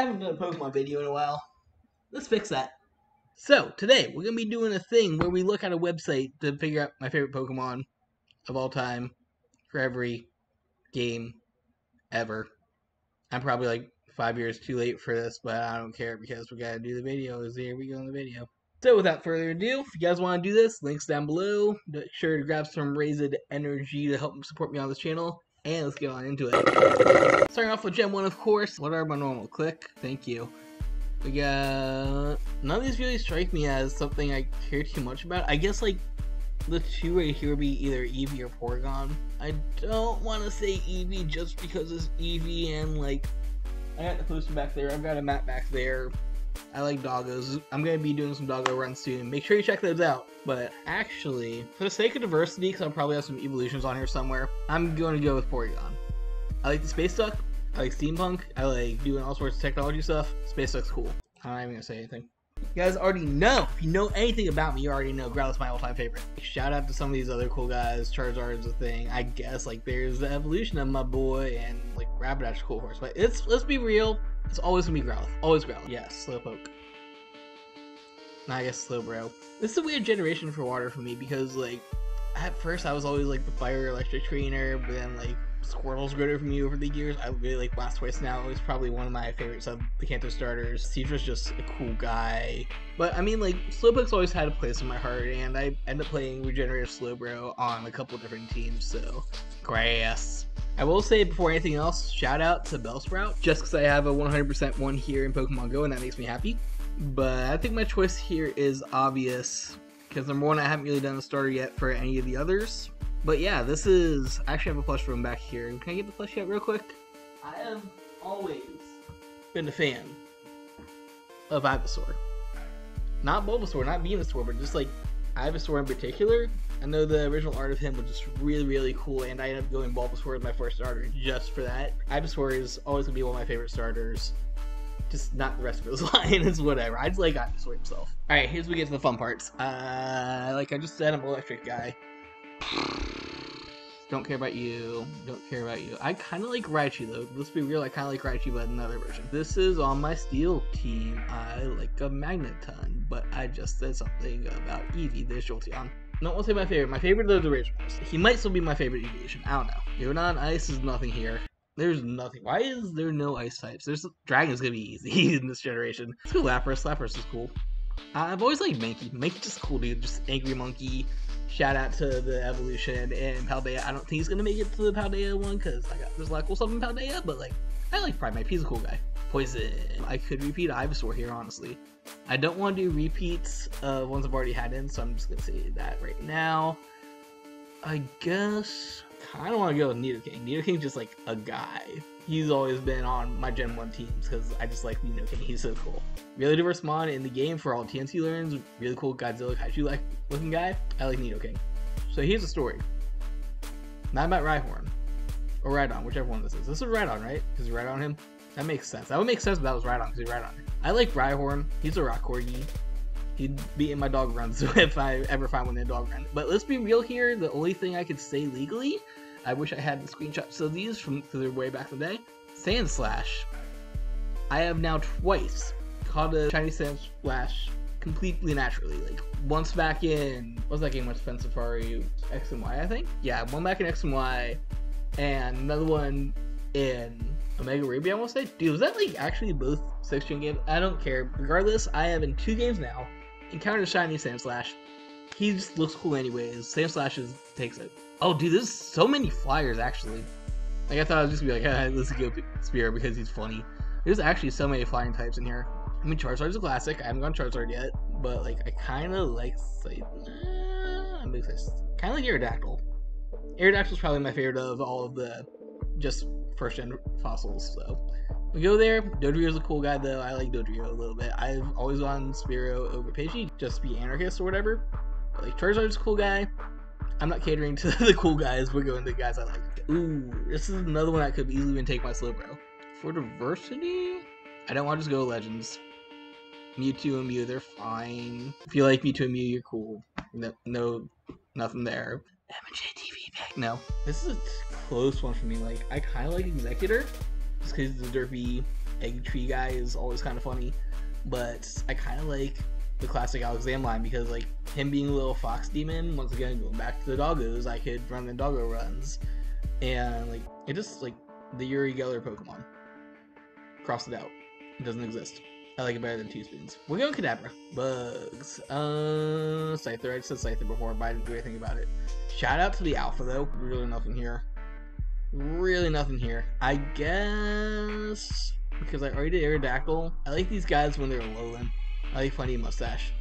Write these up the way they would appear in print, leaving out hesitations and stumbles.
haven't done a Pokemon video in a while. Let's fix that. So, today, we're going to be doing a thing where we look at a website to figure out my favorite Pokemon of all time for every game ever. I'm probably like 5 years too late for this, but I don't care because we got to do the video. Here we go on the video. So, without further ado, if you guys want to do this, links down below. Make sure to grab some Raised Energy to help support me on this channel. And let's get on into it. Starting off with Gen 1, of course. What are my normal? Click. Thank you. We got... None of these really strike me as something I care too much about. I guess, like, the two right here would be either Eevee or Porygon. I don't want to say Eevee just because it's Eevee and, like... I got the poster back there. I've got a map back there. I like doggos. I'm going to be doing some doggo runs soon. Make sure you check those out. But actually, for the sake of diversity, because I'll probably have some evolutions on here somewhere, I'm going to go with Porygon. I like the Space Duck. I like steampunk. I like doing all sorts of technology stuff. Space Duck's cool. I'm not even going to say anything. You guys already know. If you know anything about me, you already know Growlithe's my all-time favorite. Shout out to some of these other cool guys. Charizard's a thing, I guess. Like, there's the evolution of my boy, and like Rapidash, cool horse. But it's, let's be real, it's always gonna be Growlithe. Always Growlithe. Yes, yeah, Slowpoke. Nah, I guess Slowbro. This is a weird generation for water for me because, like, at first I was always like the fire electric trainer, but then like Squirtle's grown over me over the years. I really like Blastoise now. It's probably one of my favorites of the Kanto starters. Cedra's just a cool guy. But I mean, like, Slowpoke's always had a place in my heart, and I end up playing Regenerative Slowbro on a couple different teams, so grass. I will say before anything else, shout out to Bellsprout, just because I have a 100% one here in Pokemon Go, and that makes me happy. But I think my choice here is obvious, because number one, I haven't really done a starter yet for any of the others. But yeah, this is... I actually have a plush from back here. Can I get the plush out real quick? I have always been a fan of Ivysaur. Not Bulbasaur, not Venusaur, but just like Ivysaur in particular. I know the original art of him was just really, really cool, and I ended up going Bulbasaur as my first starter just for that. Ivysaur is always going to be one of my favorite starters. Just not the rest of his line, it's whatever. I just like Ivysaur himself. Alright, here's where we get to the fun parts. Like I just said, I'm an electric guy. Don't care about you. Don't care about you. I kind of like Raichu, though. Let's be real, I kind of like Raichu, but another version. This is on my Steel team. I like a Magneton, but I just said something about Eevee. There's Jolteon. No, I won't say my favorite. My favorite of the originals. He might still be my favorite evolution. I don't know. You're on ice is nothing here. There's nothing. Why is there no ice types? There's Dragon's gonna be easy in this generation. Let's go Lapras. Lapras is cool. I've always liked Mankey. Mankey's just cool, dude. Just angry monkey. Shout out to the evolution and Paldea. I don't think he's gonna make it to the Paldea one because there's a lot of cool stuff in Paldea, but like, I like Primeape. He's a cool guy. Poison. I could repeat Ivysaur here, honestly. I don't want to do repeats of ones I've already had in, so I'm just gonna say that right now. I guess kind of want to go with Nidoking. Nidoking's just like a guy. He's always been on my Gen 1 teams because I just like Nidoking. He's so cool. Really diverse mon in the game for all TNT learns. Really cool Godzilla kaiju-like looking guy. I like Nidoking. So here's the story. Not about Rhyhorn. Or Rhydon, whichever one this is. This is Rhydon, right? Is Rhydon him? That makes sense. That would make sense if that was Rhydon because he's Rhydon. I like Rhyhorn. He's a rock corgi. He'd be in my dog run, so if I ever find one in a dog run. But let's be real here, the only thing I could say legally, I wish I had the screenshots of these from their way back in the day. Sandslash. I have now twice caught a Chinese Sandslash completely naturally. Like, once back in, what was that game with Fen Safari? X and Y, I think? Yeah, one back in X and Y, and another one in Omega Ruby, I want to say. Dude, was that like actually both 6-gen games? I don't care. Regardless, I have in 2 games now encountered a shiny Sandslash. He just looks cool anyways. Sandslash takes it. Oh, dude, there's so many flyers, actually. Like, I thought I was just gonna be like, hey, let's go Spear because he's funny. There's actually so many flying types in here. I mean, Charizard's a classic. I haven't gone Charizard yet, but, like, I kind of like... I'm excited. Kind of like Aerodactyl. Aerodactyl's probably my favorite of all of the just first-gen fossils, so... We go there. Dodrio's a cool guy, though. I like Dodrio a little bit. I've always gone Spearow over Pidgey, just to be anarchist or whatever. But, like, Charizard's a cool guy. I'm not catering to the cool guys. We're going to the guys I like. Ooh, this is another one that could easily even take my Slowbro. For diversity, I don't want to just go Legends. Mewtwo and Mew, they're fine. If you like Mewtwo and Mew, you're cool. No, nothing there. MJ TV back. No, this is a close one for me. Like, I kind of like Executor. Just because he's a derpy egg tree guy is always kind of funny, but I kind of like the classic Alakazam line because, like, him being a little fox demon, once again, going back to the doggos, I could run the doggo runs. And, like, it just, like, the Yuri Geller Pokemon. Cross it out. It doesn't exist. I like it better than Two Spoons. We're going Kadabra. Bugs. Scyther. I said Scyther before, but I didn't do anything about it. Shout out to the Alpha, though. Really nothing here. Really nothing here. I guess because I already did Aerodactyl. I like these guys when they're lowland. I like funny mustache.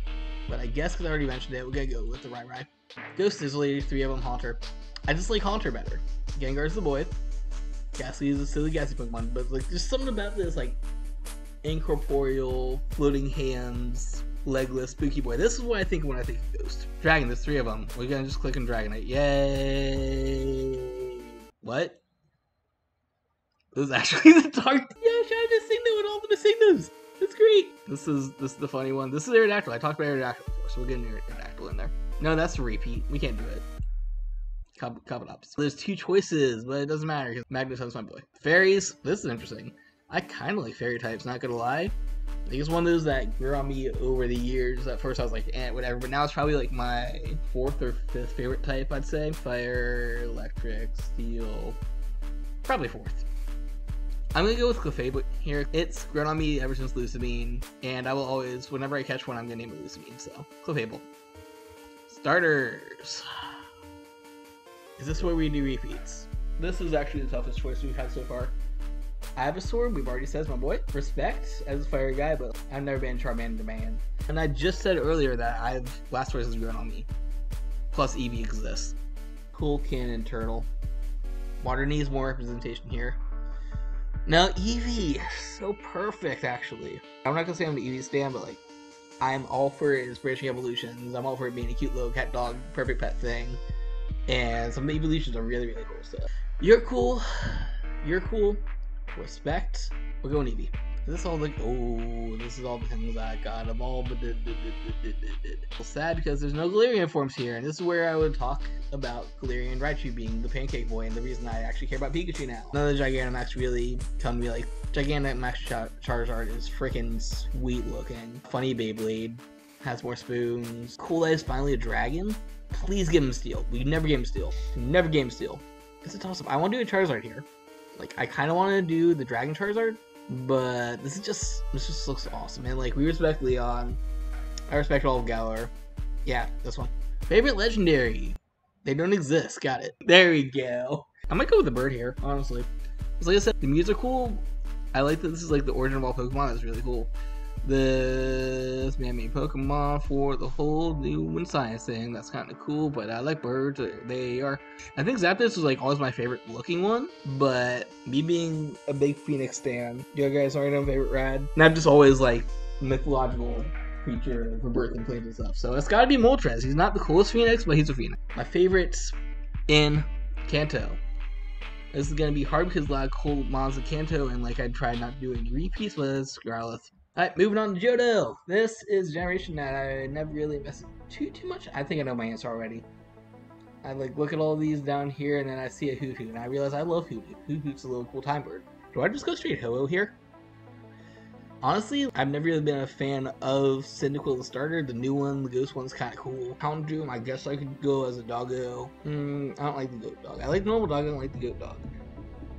But I guess because I already mentioned it, we're gonna go with the Rhyrai. Ghost Dizzily, three of them, Haunter. I just like Haunter better. Gengar's the boy. Ghastly is a silly Ghastly Pokemon, but like there's something about this like incorporeal, floating hands, legless, spooky boy. This is what I think when I think of Ghost. Dragon, there's three of them. We're gonna just click on Dragonite. Yay! What? This is actually the dark. Yeah, shout out to Sinnoh and all the Signos. That's great. This is the funny one. This is Aerodactyl. I talked about Aerodactyl before, so we'll get an Aerodactyl in there. No, that's a repeat. We can't do it. Cobblepot. There's two choices, but it doesn't matter because Magneton's my boy. Fairies. This is interesting. I kind of like fairy types. Not gonna lie. I think it's one of those that grew on me over the years. At first I was like, eh, whatever. But now it's probably like my fourth or fifth favorite type, I'd say. Fire, electric, steel. Probably fourth. I'm gonna go with Clefable here. It's grown on me ever since Lusamine, and I will always, whenever I catch one, I'm gonna name it Lusamine, so Clefable. Starters. Is this where we do repeats? This is actually the toughest choice we've had so far. I have a sword, we've already said, my boy. Respect as a fire guy, but I've never been Charmander man. And I just said earlier that Blastoise has grown on me. Plus Eevee exists. Cool Cannon Turtle. Water needs more representation here. Now Eevee, so perfect actually. I'm not gonna say I'm an Eevee stan, but like, I'm all for its branching evolutions. I'm all for it being a cute little cat dog, perfect pet thing. And some of the evolutions are really, really cool stuff. You're cool. You're cool. Respect. We're going Eevee. This is all like, oh, this is all the things I got them all, but sad because there's no Galarian forms here, and this is where I would talk about Galarian Raichu being the pancake boy and the reason I actually care about Pikachu now. Another Gigantamax really come me like Gigantamax Charizard is freaking sweet looking. Funny Beyblade has more spoons. Cool-Eye is finally a dragon. Please give him Steel. We never gave him Steel. Never gave him Steel. It's a toss-up. I want to do a Charizard here. Like I kind of want to do the Dragon Charizard. But this just looks awesome, man. Like we respect Leon, I respect all of Galar. Yeah, this one. Favorite legendary. They don't exist. Got it. There we go. I might go with the bird here, honestly. Because like I said, the music cool. I like that this is like the origin of all Pokemon. That's really cool. This man-made Pokemon for the whole new science thing. That's kind of cool, but I like birds. They are. I think Zapdos was like always my favorite looking one, but me being a big Phoenix stan, you guys already know my favorite rad. And I'm just always like mythological creature for birth and plains and stuff. So it's got to be Moltres. He's not the coolest Phoenix, but he's a Phoenix. My favorites in Kanto. This is gonna be hard because a lot of cool mods in Kanto, and like I tried not to do any repeats with Scarlet. Alright, moving on to Johto. This is a generation that I never really messed too much. I think I know my answer already. I like look at all these down here and then I see a Hoohoo and I realize I love Hoohoo. Hoohoo's a little cool time bird. Do I just go straight Ho-Oh here? Honestly, I've never really been a fan of Cyndaquil the starter. The new one, the ghost one's kind of cool. Houndoom, I guess I could go as a doggo. I don't like the goat dog. I like the normal dog, I don't like the goat dog.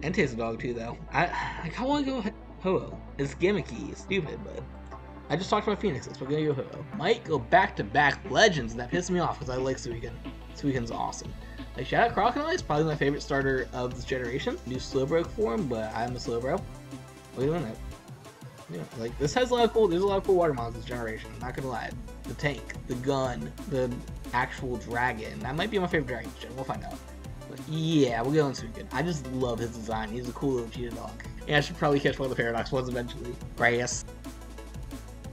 Entei's a dog too though. I kinda wanna go Ho-Oh. It's gimmicky, it's stupid, but I just talked about Phoenixes, so we're gonna go Ho-Oh. Might go back-to-back legends, and that pissed me off because I like Suicune. Suicune's awesome. Like shout out Crocodile is probably my favorite starter of this generation. New Slowbro form, but I'm a Slowbro. We're doing it. Yeah, like this has a lot of cool. There's a lot of cool water mods this generation. I'm not gonna lie. The tank, the gun, the actual dragon. That might be my favorite dragon this gen. We'll find out. But yeah, we'll go on Suicune. I just love his design. He's a cool little cheetah dog. Yeah, I should probably catch one of the Paradox ones eventually. Right, yes.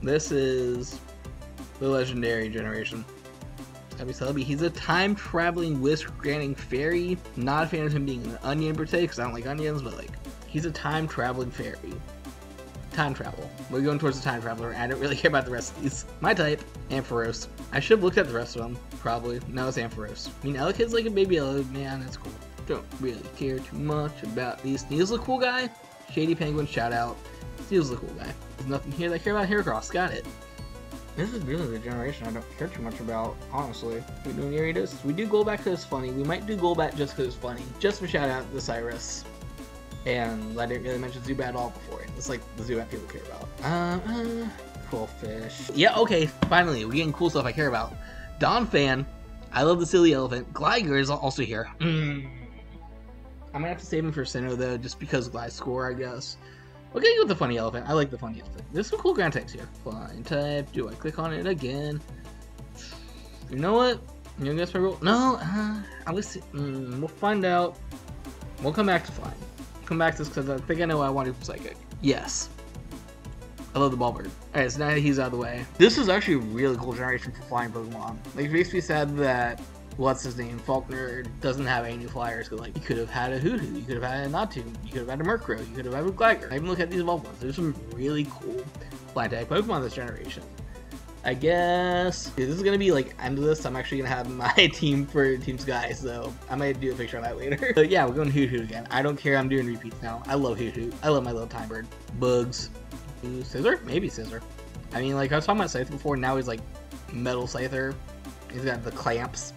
This is the legendary generation. Celebi, he's a time-traveling whisk-granting fairy. Not a fan of him being an onion per se, because I don't like onions, but like, he's a time-traveling fairy. Time travel. We're going towards the time traveler. I don't really care about the rest of these. My type, Ampharos. I should have looked at the rest of them, probably. No, it's Ampharos. I mean, Elekid's like a baby Elekid, man, that's cool. Don't really care too much about these. Sneasel's a cool guy. Shady Penguin, shout out. Steel's the cool guy. There's nothing here that I care about Heracross. Got it. This is really the generation I don't care too much about, honestly. We do Gyarados. We do Golbat because it's funny. We might do Golbat just because it's funny. Just for shout out to Cyrus. And I didn't really mention Zubat at all before. It's like the Zubat people care about. Cool fish. Yeah, okay, finally, we're getting cool stuff I care about. Donphan. I love the silly elephant. Gligar is also here. I'm gonna have to save him for Sinnoh though, just because Gliscor, I guess. We'll get you with the funny elephant. I like the funny elephant. There's some cool ground types here. Flying type. Do I click on it again? You know what? You gonna guess my rule? No. I'm gonna see. We'll find out. We'll come back to flying. Come back to this because I think I know what I want to do for psychic. Yes. I love the ball bird. Alright, so now that he's out of the way. This is actually a really cool generation for flying Pokemon. Like, it makes me sad that, what's his name, Faulkner doesn't have any new flyers, because, like, you could have had a Hoodoo, you could have had a Natu, you could have had a Murkrow, you could have had a Gligar. I even look at these evolved ones. There's some really cool flying type Pokemon this generation. I guess this is gonna be like end of this. I'm actually gonna have my team for Team Sky, so I might do a picture of that later. But yeah, we're going Hoot Hoot again. I don't care. I'm doing repeats now. I love Hoot Hoot. I love my little time bird. Bugs. Ooh, Scizor? Maybe Scizor. I mean, like, I was talking about Scyther before, now he's like Metal Scyther. He's got the clamps.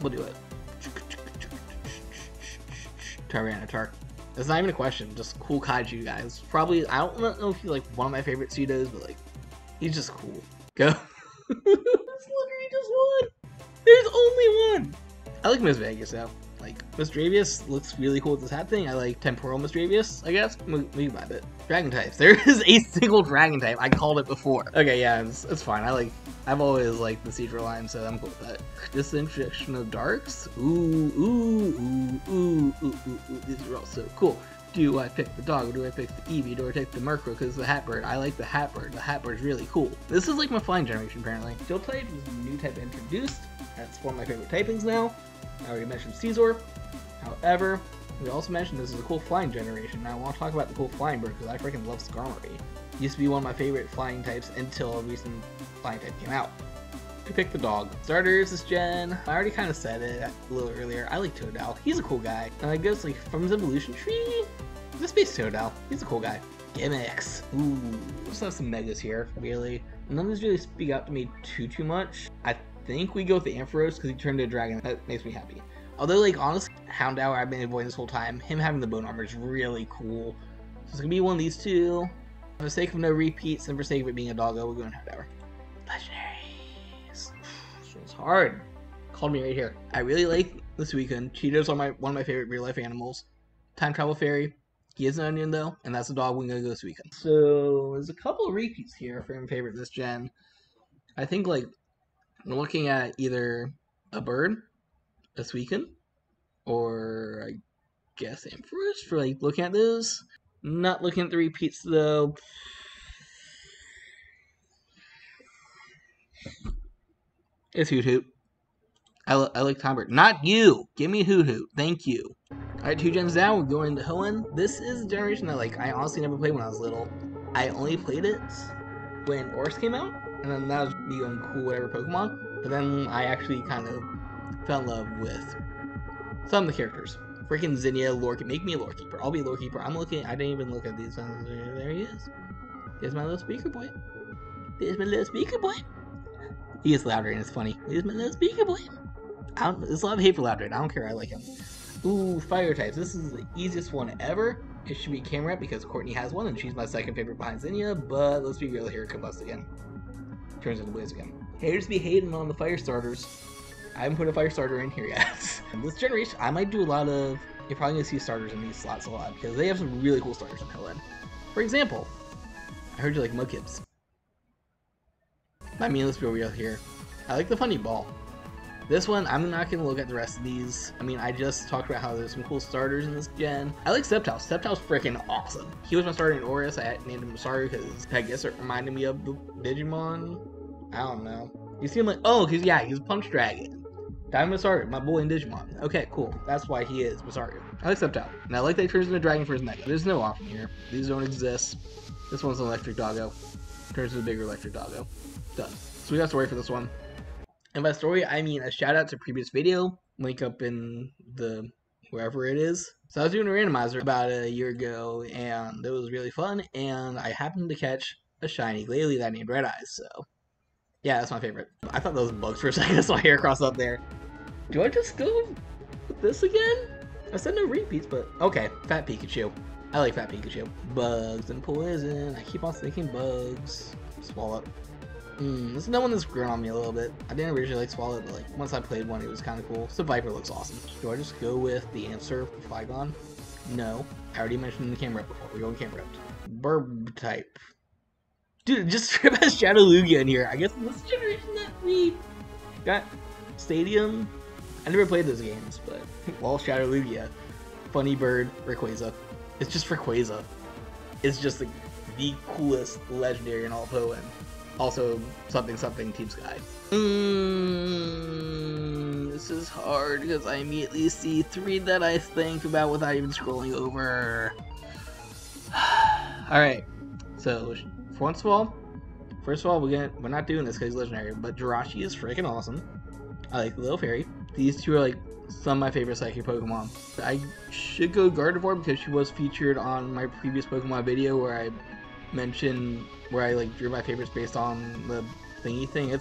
We'll do it. Tyranitar. That's not even a question, just cool kaiju guys. Probably, I don't know if he's like one of my favorite pseudos, but like, he's just cool. Go. This literally just one! There's only one! I like Miss Vegas though. Like, Misdreavus looks really cool with this hat thing. I like Temporal Misdreavus, I guess. We can buy it. Dragon types. There is a single dragon type. I called it before. Okay, yeah, it's fine. I've always liked the Seedrill line, so I'm cool with that. This introduction of Darks. Ooh. These are all so cool. Do I pick the dog, or do I pick the Eevee, do I pick the Murkrow, because the Hatbird? I like the Hatbird. The Hatbird's really cool. This is like my flying generation, apparently. Steel type is a new type introduced. That's one of my favorite typings now. I already mentioned Scizor. However, we also mentioned this is a cool flying generation, and I want to talk about the cool flying bird, because I freaking love Skarmory. Used to be one of my favorite flying types until a recent flying type came out. To pick the dog. Starters this gen. I already kind of said it a little earlier. I like Totodile. He's a cool guy. And I guess, like, from his evolution tree, just base Totodile. He's a cool guy. Gimmicks. Ooh. Just have some megas here, really. None of these really speak out to me too much. I think we go with the Ampharos because he turned into a dragon. That makes me happy. Although, like, honestly, Houndour I've been avoiding this whole time. Him having the bone armor is really cool. So it's gonna be one of these two. For the sake of no repeats and for the sake of it being a doggo, we're going Houndour. Legendaries. It's hard. Called me right here. I really like this weekend. Cheetos are one of my favorite real life animals. Time Travel Fairy. He is an onion though, and that's the dog we're gonna go this weekend. So there's a couple of repeats here for my favorite this gen. I think, like, I'm looking at either a bird, a Suicune, or I guess Ampharos for, like, looking at those. Not looking at the repeats though. It's Hoot Hoot. I like Tom Bird. Not you! Give me Hoot Hoot. Thank you. Alright, two gens down. We're going to Hoenn. This is a generation that, like, I honestly never played when I was little. I only played it when Oryx came out. And then that was me going cool whatever Pokemon, but then I actually kind of fell in love with some of the characters. Freaking Zinnia, Lorekeeper. Make me a Lorekeeper. I'll be Lorekeeper. I didn't even look at these ones. There he is. There's my little speaker boy. There's my little speaker boy. He is Loudred and it's funny. There's my little speaker boy. There's a lot of hate for Loudred. I don't care. I like him. Ooh, fire types. This is the easiest one ever. It should be Camera because Courtney has one and she's my second favorite behind Zinnia, but let's be real here. Combust again. Turns into Blaze again. Haters be hating on the fire starters. I haven't put a fire starter in here yet. This generation, I might do a lot of. You're probably gonna see starters in these slots a lot because they have some really cool starters in Hoenn. For example, I heard you like Mudkips. I mean, let's be real here. I like the funny ball. This one, I'm not gonna look at the rest of these. I mean, I just talked about how there's some cool starters in this gen. I like Sceptile. Sceptile's freaking awesome. He was my starter in Oryx. I named him Masaru because I guess it reminded me of the Digimon. I don't know. You see him like, oh, cause yeah, he's Punch Dragon. Diamond Masaru, my boy in Digimon. Okay, cool. That's why he is Masaru. I like Sceptile. And I like that he turns into a dragon for his mega. There's no option here. These don't exist. This one's an electric doggo. Turns into a bigger electric doggo. Done. So we got a story for this one. And by story, I mean a shout out to previous video. Link up in the wherever it is. So I was doing a randomizer about a year ago, and it was really fun, and I happened to catch a shiny Lillie that named Red Eyes, so yeah, that's my favorite. I thought that was bugs for a second, that's my hair crossed up there. Do I just go with this again? I said no repeats, but okay, Fat Pikachu. I like Fat Pikachu. Bugs and poison, I keep on thinking bugs. Swallow. This is another one that's grown on me a little bit. I didn't originally like Swallow, but like once I played one, it was kind of cool. So Viper looks awesome. Do I just go with the answer for Flygon? No. I already mentioned the Camerupt before. We're going Camerupt. Burb type. Dude, just forget about Shadow Lugia in here. I guess this generation that we got Stadium. I never played those games, but well, Shadow Lugia, Funny Bird, Rayquaza. It's just Rayquaza. It's just like the coolest legendary in all of Hoenn. Also, something something Team Sky. This is hard because I immediately see three that I think about without even scrolling over. Alright, so first of all, we're not doing this because he's legendary, but Jirachi is freaking awesome. I like Little Fairy. These two are like some of my favorite psychic Pokemon. I should go Gardevoir because she was featured on my previous Pokemon video where I mentioned where I like drew my favorites based on the thingy thing. It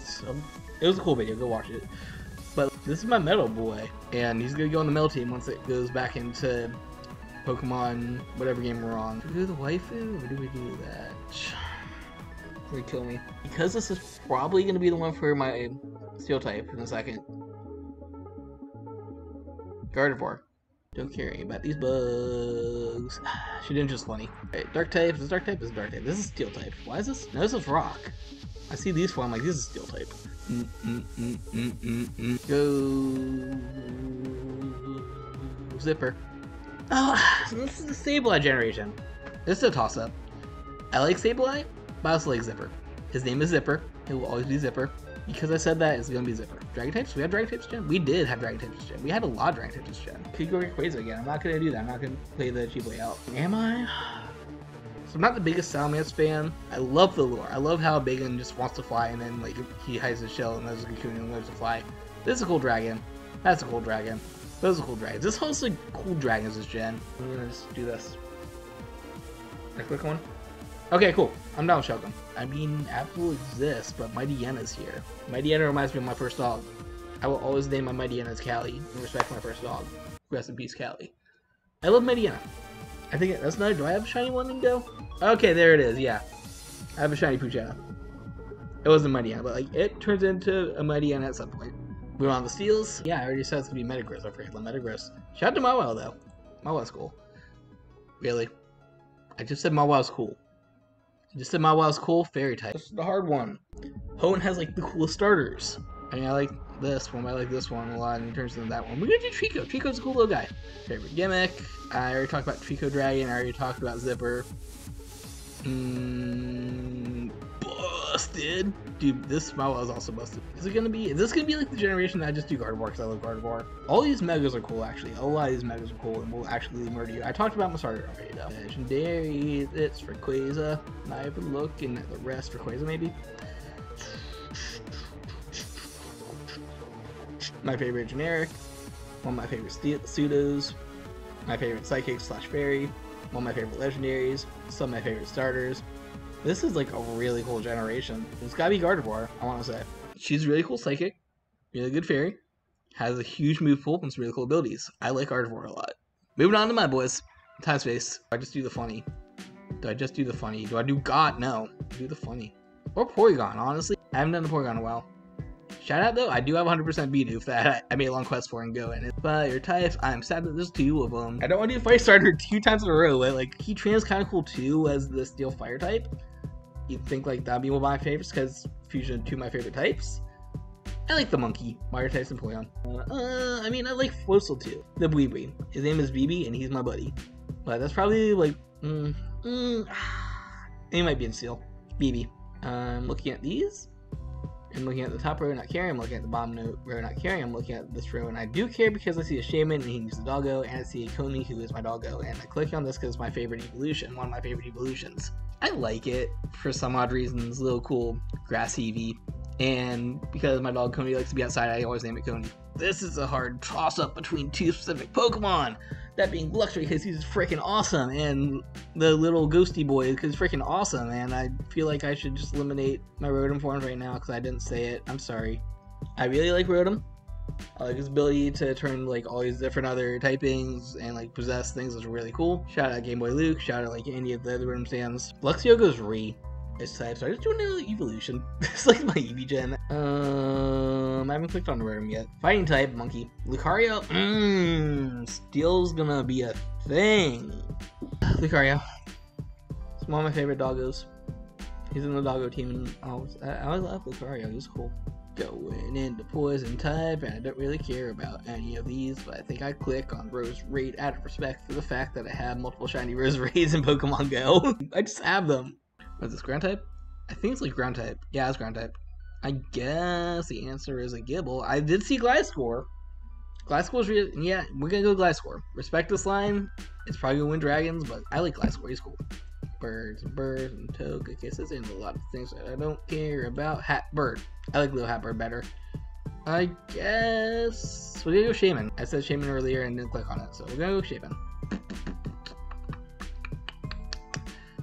was a cool video, go watch it. But this is my Metal Boy, and he's gonna go on the Metal team once it goes back into Pokemon, whatever game we're on. Do we do the waifu, or do we do that? It's gonna kill me. Because this is probably gonna be the one for my Steel type in a second. Gardevoir. Don't care about these bugs. She didn't just funny. Alright, dark type. This dark type is dark type. This is steel type. Why is this? No, this is rock. I see these four. I'm like, this is steel type. Go. Zipper. Oh, so this is the Sableye generation. This is a toss up. I like Sableye, but I also like Zipper. His name is Zipper. It will always be Zipper. Because I said that, it's gonna be Zipper. Dragon types? We have Dragon types gen? We did have Dragon types this gen. We had a lot of Dragon types this gen. Could go Rayquaza again. I'm not gonna do that. I'm not gonna play the cheap way out. Am I? So I'm not the biggest Salamence fan. I love the lore. I love how Bagon just wants to fly and then like he hides his shell and there's a cocoon and learns to fly. This is a cool dragon. That's a cool dragon. Those are cool dragons. This whole is like cool dragons this gen. I'm gonna just do this. A quick one. Okay, cool. I'm down with Shogun. I mean, Apple exists, but Mighty Yena's here. Mighty Yena reminds me of my first dog. I will always name my Mighty Yena's Cali in respect to my first dog. Rest in peace, Cali. I love Mighty Yena. I think that's another. Do I have a shiny one in go? Okay, there it is. Yeah, I have a shiny Poochyena. It wasn't Mighty Yena, but like it turns into a Mighty Yena at some point. We don't have the steals. Yeah, I already said it's gonna be Metagross. I forget the Metagross. Shout out to Mawile though. Mawile's cool. Really? I just said Mawile's cool. I just said Mawile's cool, fairy type. This is the hard one. Hoenn has like the coolest starters. I mean, I like this one, but I like this one a lot in terms of that one. We're gonna do Trico. Trico's a cool little guy. Favorite gimmick. I already talked about Trico Dragon. I already talked about Zipper. Busted. Dude, this Mawile is also busted. Is this gonna be like the generation that I just do Gardevoir because I love Gardevoir? All these Megas are cool actually. A lot of these Megas are cool and will actually murder you. I talked about Masaru already though. Legendary, it's Rayquaza. Not even looking at the rest. Rayquaza maybe? My favorite generic. One of my favorite pseudos. My favorite psychic / fairy. One of my favorite legendaries. Some of my favorite starters. This is like a really cool generation. It's gotta be Gardevoir, I wanna say. She's really cool psychic, really good fairy, has a huge move pool and some really cool abilities. I like Gardevoir a lot. Moving on to my boys. Time space. Do I just do the funny? Do I just do the funny? Do I do God? No. I do the funny. Or Porygon, honestly. I haven't done the Porygon in a while. Shout out though, I do have 100% Bidoof that I made a long quest for and go in it. But your types, I'm sad that there's two of them. I don't want to do Fire Starter 2 times in a row, but like he trains kind of cool too as the Steel Fire type. You'd think like that'd be one of my favorites because fusion of two of my favorite types. I like the monkey, Water types and Porygon. I mean, I like Flossel too. The Bweebwee. His name is BB and he's my buddy. But that's probably like, he might be in Steel. BB. I'm looking at these. I'm looking at the top row and not caring. I'm looking at the bottom row and not caring. I'm looking at this row and I do care because I see a Shaman and he needs a doggo, and I see a Coney who is my doggo, and I click on this because it's my favorite evolution, one of my favorite evolutions. I like it for some odd reasons. Little cool grass Eevee. And because my dog Coney likes to be outside, I always name it Coney. This is a hard toss-up between two specific Pokemon. That being Luxray, because he's freaking awesome, and the little ghosty boy, because freaking awesome, and I feel like I should just eliminate my Rotom forms right now, because I didn't say it. I'm sorry. I really like Rotom. I like his ability to turn, like, all these different other typings and, like, possess things, which are really cool. Shout out Game Boy Luke, shout out, like, any of the other Rotom stands. Luxio goes Re. It's time, so I just do an evolution. It's like my EV gen. I haven't clicked on Rotom yet. Fighting type, Monkey. Lucario, Steel's gonna be a thing. Lucario. It's one of my favorite doggos. He's in the doggo team, and I always love Lucario, he's cool. Going into poison type, and I don't really care about any of these, but I think I click on Rose Raid out of respect for the fact that I have multiple shiny Rose Raids in Pokemon Go. I just have them. Is this ground type? I think it's like ground type. Yeah, it's ground type. I guess the answer is a Gibble. I did see Gliscor. Gliscor's real. Yeah, we're gonna go Gliscor. Respect this line. It's probably gonna win dragons, but I like Gliscor. He's cool. Birds and Togekiss kisses and a lot of things that I don't care about. Hatbird. I like Little Hatbird better. I guess we're gonna go Shaman. I said Shaman earlier and didn't click on it, so we're gonna go Shaman.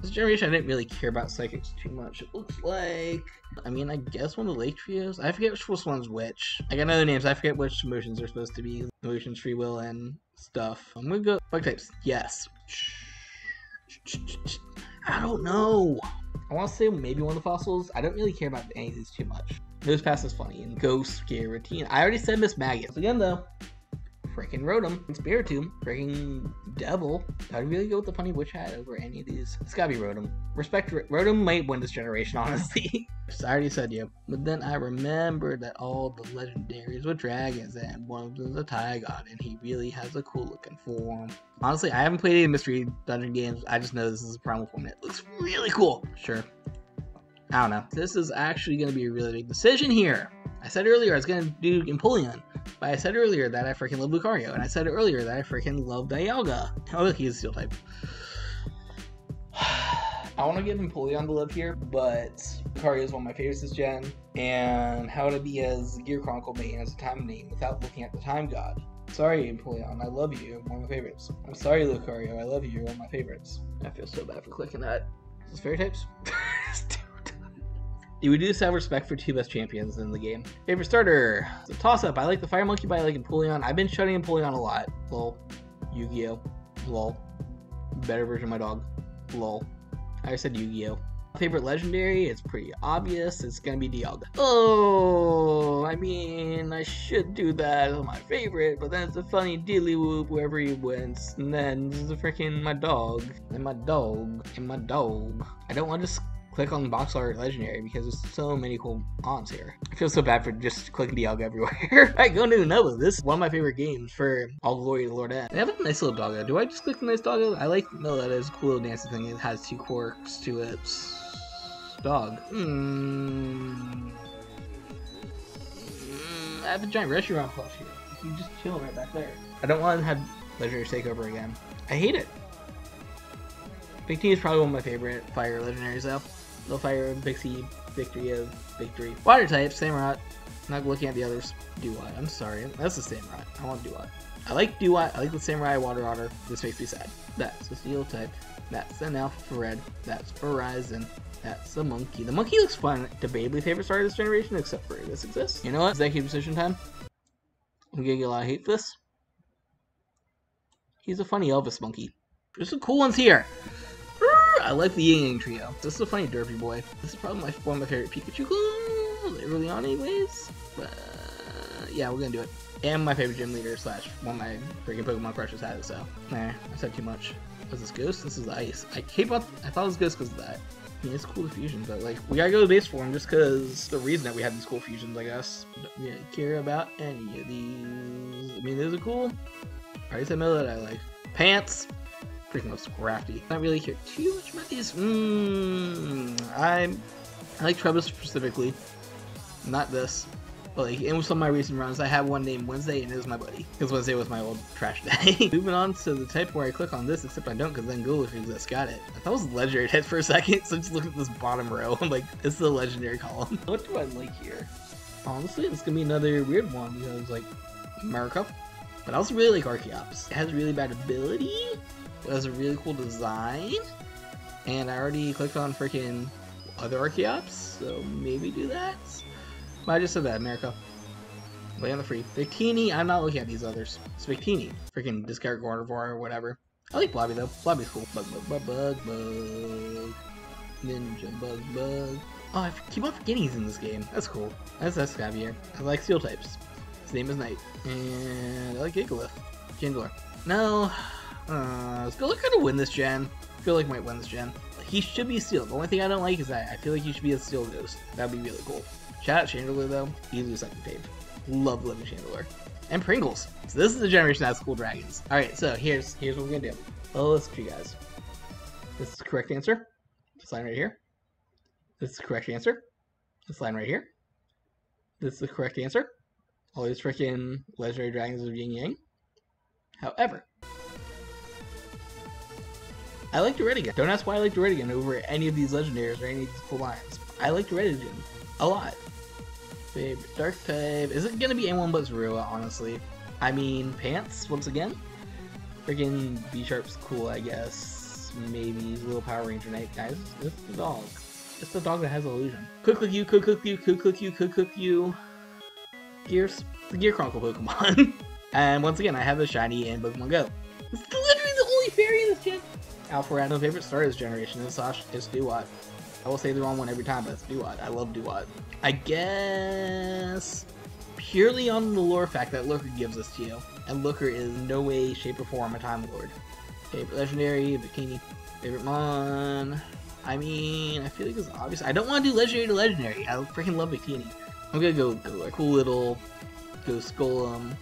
This generation, I didn't really care about psychics too much. It looks like, I mean, I guess one of the lake trios. I forget which one's which. I got another names. I forget which motions are supposed to be. Motions, free will, and stuff. I'm gonna go bug types. Yes. I don't know. I want to say maybe one of the fossils. I don't really care about any of these too much. Those pass is funny and ghost Giratina. I already said Miss Maggot. So again though. Freaking Rotom, Spiritomb, freaking Devil. I'd really go with the funny witch hat over any of these. It's gotta be Rotom. Respect, Rotom might win this generation, honestly. I already said yep. But then I remembered that all the legendaries were dragons and one of them is a Tygod and he really has a cool looking form. Honestly, I haven't played any mystery dungeon games. I just know this is a primal form. It looks really cool. Sure. I don't know. This is actually gonna be a really big decision here. I said earlier I was gonna do Empoleon. But I said earlier that I freaking love Lucario, and I said earlier that I freaking love Dialga. Oh look, he's a steel type. I want to give Empoleon the love here, but Lucario is one of my favorites this gen, and how to be as Gear Chronicle main as a time name without looking at the time god. Sorry Empoleon, I love you, one of my favorites. I'm sorry Lucario, I love you, one of my favorites. I feel so bad for clicking that. Is this fairy types? We do just have respect for two best champions in the game. Favorite starter. It's a toss-up. I like the Fire Monkey, but I like Empoleon. I've been shutting Empoleon a lot. Lol. Yu-Gi-Oh. Lol. Better version of my dog. Lol. I said Yu-Gi-Oh. Favorite legendary? It's pretty obvious. It's gonna be Dialga. Oh, I mean, I should do that as my favorite, but then it's a funny Dealywoop wherever he went. And then this is freaking my dog. And my dog. And my dog. I don't want to just click on the box art legendary because there's so many cool aunts here. I feel so bad for just clicking Dialga everywhere. Alright, going to Unova. This is one of my favorite games for all glory to Lord End. They have a nice little doggo. Do I just click the nice doggo? I like Milla. It's a cool little dancing thing. It has two quirks to its dog. I have a giant restaurant plush here. You just chill right back there. I don't want to have legendary take over again. I hate it. Victini is probably one of my favorite fire legendaries though. Little Fire, Pixie, Victory of Victory. Water type, Samurott. I'm not looking at the others. Duat, I'm sorry. That's the Samurott. I want Duat. I like Duat. I like the Samurai Water Otter. This makes me sad. That's a Steel type. That's an Alphared. That's Horizon. That's a Monkey. The Monkey looks fun. Debatably favorite starter of this generation, except for this exists. You know what? Executive decision time. I'm gonna get a lot of hate for this. He's a funny Elvis monkey. There's some cool ones here. I like the Yin Yang Trio. This is a funny derpy boy. This is probably one of my favorite Pikachu clones, early on anyways. But yeah, we're gonna do it. And my favorite gym leader slash one of my freaking Pokemon crushes has it, so. Nah, I said too much. Was this Ghost? This is the Ice. I thought it was Ghost because of that. I mean, it's a cool fusion, but like, we gotta go to base form just because the reason that we have these cool fusions, I guess. But we don't care about any of these. I mean, those are cool. I already said Milo that I like. Pants! Freaking looks crafty. Not really care too much about these. I like Trubbish specifically. Not this. Like, and with some of my recent runs, I had one named Wednesday, and it was my buddy. Because Wednesday was my old trash day. Moving on to the type where I click on this, except I don't, because then Galar exists. Got it. I thought it was legendary type for a second, so I just looked at this bottom row. I'm like, this is the legendary column. What do I like here? Honestly, it's going to be another weird one, because, like, Murkrow. But I also really like Archeops. It has really bad ability, but it has a really cool design. And I already clicked on freaking other Archeops, so maybe do that. I just said that, America. Play on the free. Victini, I'm not looking at these others. It's Victini. Freaking discard Gardevoir or whatever. I like Blobby though. Blobby's cool. Bug, bug, bug, bug, bug. Ninja, bug, bug. Oh, I keep on forgetting he's in this game. That's cool. That's Scavier. I like Steel types. His name is Knight. And I like Gigalith. Jangler. No. Scarlet could win this gen. I feel like might win this gen. He should be Steel. The only thing I don't like is that I feel like he should be a Steel Ghost. That'd be really cool. Shout out Chandelure though, easily second page. Love living Chandelure. And Pringles. So this is the generation that has cool dragons. Alright, so here's what we're gonna do. I'll list for you guys. This is the correct answer. This line right here. This is the correct answer. This line right here. This is the correct answer. All these freaking legendary dragons of Yin Yang. However, I like Duredigan. Don't ask why I like Duredigan over any of these legendaries or any of these cool lines. I like Duredigan. A lot. Favorite dark type. Is it gonna be anyone but Zorua, honestly? I mean, Pants, once again. Freaking B-Sharp's cool, I guess. Maybe he's a little Power Ranger Knight. Guys, it's the dog. It's the dog that has illusion. Could click you, could click you, could click you, could click you. Gears. The Gear Chronicle Pokemon. And once again, I have the shiny in Pokemon Go. It's literally the only fairy in this gen. Alpharado, favorite star of this generation is Sash, is Dewott. I will say the wrong one every time, but it's Dewott. I love Dewott. I guess purely on the lore fact that Looker gives us to you, and Looker is in no way, shape, or form a Time Lord. Favorite legendary, Victini. Favorite Mon. I mean, I feel like it's obvious. I don't want to do legendary to legendary. I freaking love Victini. I'm gonna go with cool little Ghost Golem.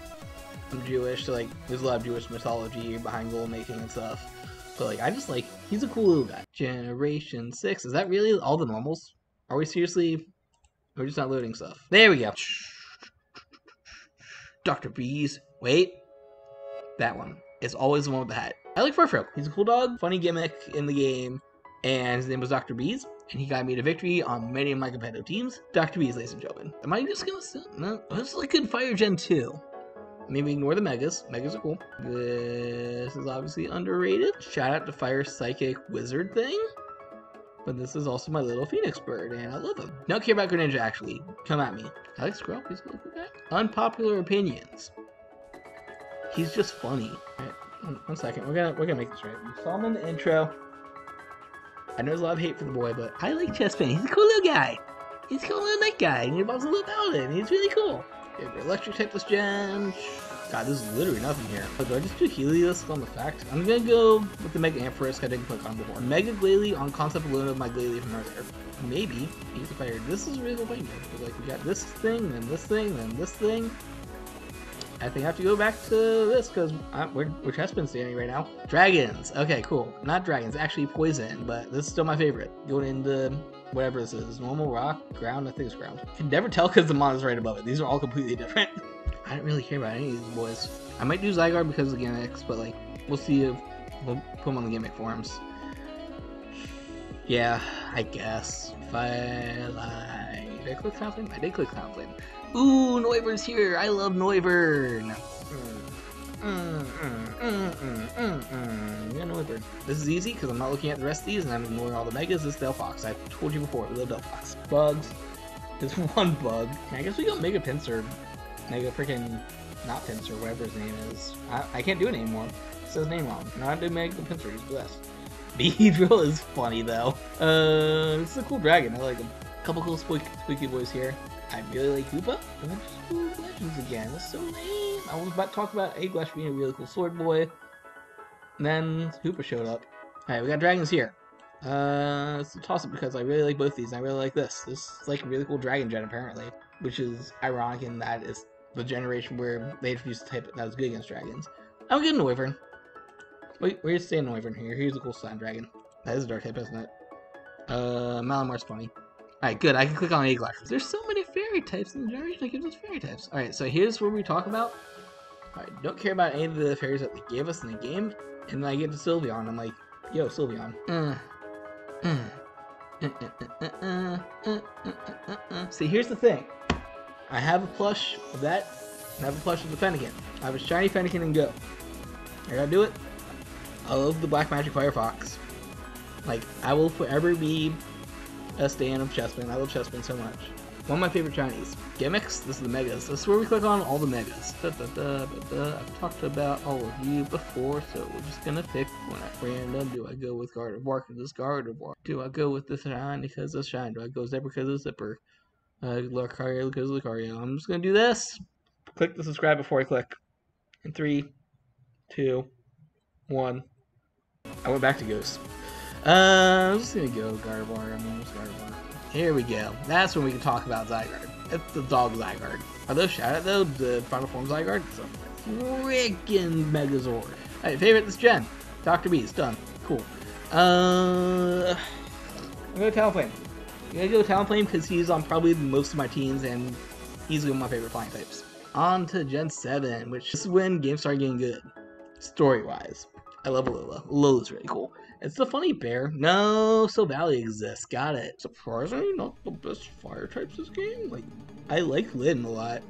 I'm Jewish, so like there's a lot of Jewish mythology behind golem making and stuff. But like, I just like, he's a cool little guy. Generation 6, is that really all the normals? Are we seriously, we're just not loading stuff. There we go. Dr. Bees, wait, that one. It's always the one with the hat. I like Farfroak, he's a cool dog, funny gimmick in the game, and his name was Dr. Bees, and he got me to victory on many of my competitive teams. Dr. Bees, ladies and gentlemen. Am I just gonna sit? No, let's look at Fire Gen 2. Maybe ignore the Megas. Megas are cool. This is obviously underrated. Shout out to Fire Psychic Wizard thing. But this is also my little Phoenix bird, and I love him. Don't care about Greninja, actually. Come at me. I like Squirrel. He's a cool guy. Unpopular opinions. He's just funny. All right, one second. We're gonna make this right. You saw him in the intro. I know there's a lot of hate for the boy, but I like Chespin. He's a cool little guy. He's a cool little night guy, and he involves a little paladin. He's really cool. Favorite electric type this gen. God, there's literally nothing here. Oh, do I just do Helios on the fact? I'm gonna go with the Mega Ampharos I didn't click on before. Mega Glalie on concept alone of my Glalie from North Earth. Maybe. He's a fire. This is really cool fighting game. Like, we got this thing, then this thing, then this thing. I think I have to go back to this because we're Chespin standing right now. Dragons. Okay, cool. Not dragons, actually poison, but this is still my favorite. Going into whatever this is. Normal, rock, ground, I think it's ground. I can never tell because the mon is right above it. These are all completely different. I don't really care about any of these boys. I might do Zygarde because of the gimmicks, but like, we'll see if we'll put them on the gimmick forms. Yeah, I guess. Did I click Cloudflame? I did click Cloudflame. Ooh, Noivern's here! I love Noivern! Yeah, Noivern. This is easy because I'm not looking at the rest of these and I'm ignoring all the megas. This is Delphox. I told you before, we love Delphox. Bugs. There's one bug. And I guess we go Mega Pinsir. Mega freaking not Pinsir, whatever his name is. I can't do it anymore. It says name wrong. Now I do Mega Pinsir, he's blessed. Beedrill is funny though. This is a cool dragon. I like him. Couple cool squeaky boys here. I really like Koopa. And then just cool legends again. That's so lame. I was about to talk about Eglash being a really cool sword boy. And then Koopa showed up. Alright, we got dragons here. It's a toss-up because I really like both these and I really like this. This is like a really cool dragon gen apparently. Which is ironic in that it's the generation where they introduced a type that was good against dragons. I'm getting Noivern. Wait, we're just saying Noivern here. Here's a cool slime dragon. That is a dark type, isn't it? Malamar's funny. Alright, good. I can click on Eglash. There's so many fairy types, and the generation that gives us fairy types. Alright, so here's where we talk about. Alright, don't care about any of the fairies that they gave us in the game. And then I get to Sylveon. I'm like, yo, Sylveon. See, here's the thing. I have a plush of that, and I have a plush of the Fennekin. I have a shiny Fennekin and go. I gotta do it. I love the Black Magic Firefox. Like, I will forever be a stan of Chespin. I love Chespin so much. One of my favorite shinies. Gimmicks? This is the Megas. This is where we click on all the Megas. I've talked about all of you before, so we're just gonna pick one at random. Do I go with Gardevoir because it's Gardevoir? Do I go with the Shine because it's Shine? Do I go Zipper because it's Zipper? Lucario because it's Lucario. I'm just gonna do this. Click the subscribe before I click. In 3, 2, 1. I went back to Ghost. I'm just gonna go Gardevoir. I mean, it's Gardevoir. Here we go. That's when we can talk about Zygarde. That's the dog Zygarde. Are those shout-out though? The final form Zygarde? It's a freaking Megazord. Alright, favorite this gen. Dr. Beast. Done. Cool. I'm gonna go Talonflame. I'm gonna go Talonflame because he's on probably most of my teams and he's one of my favorite flying types. On to Gen 7, which is when games start getting good. Story-wise. I love Alola. Alola's really cool. It's the funny bear. No, Silvally exists. Got it. Surprisingly, not the best fire types this game. Like, I like Lynn a lot.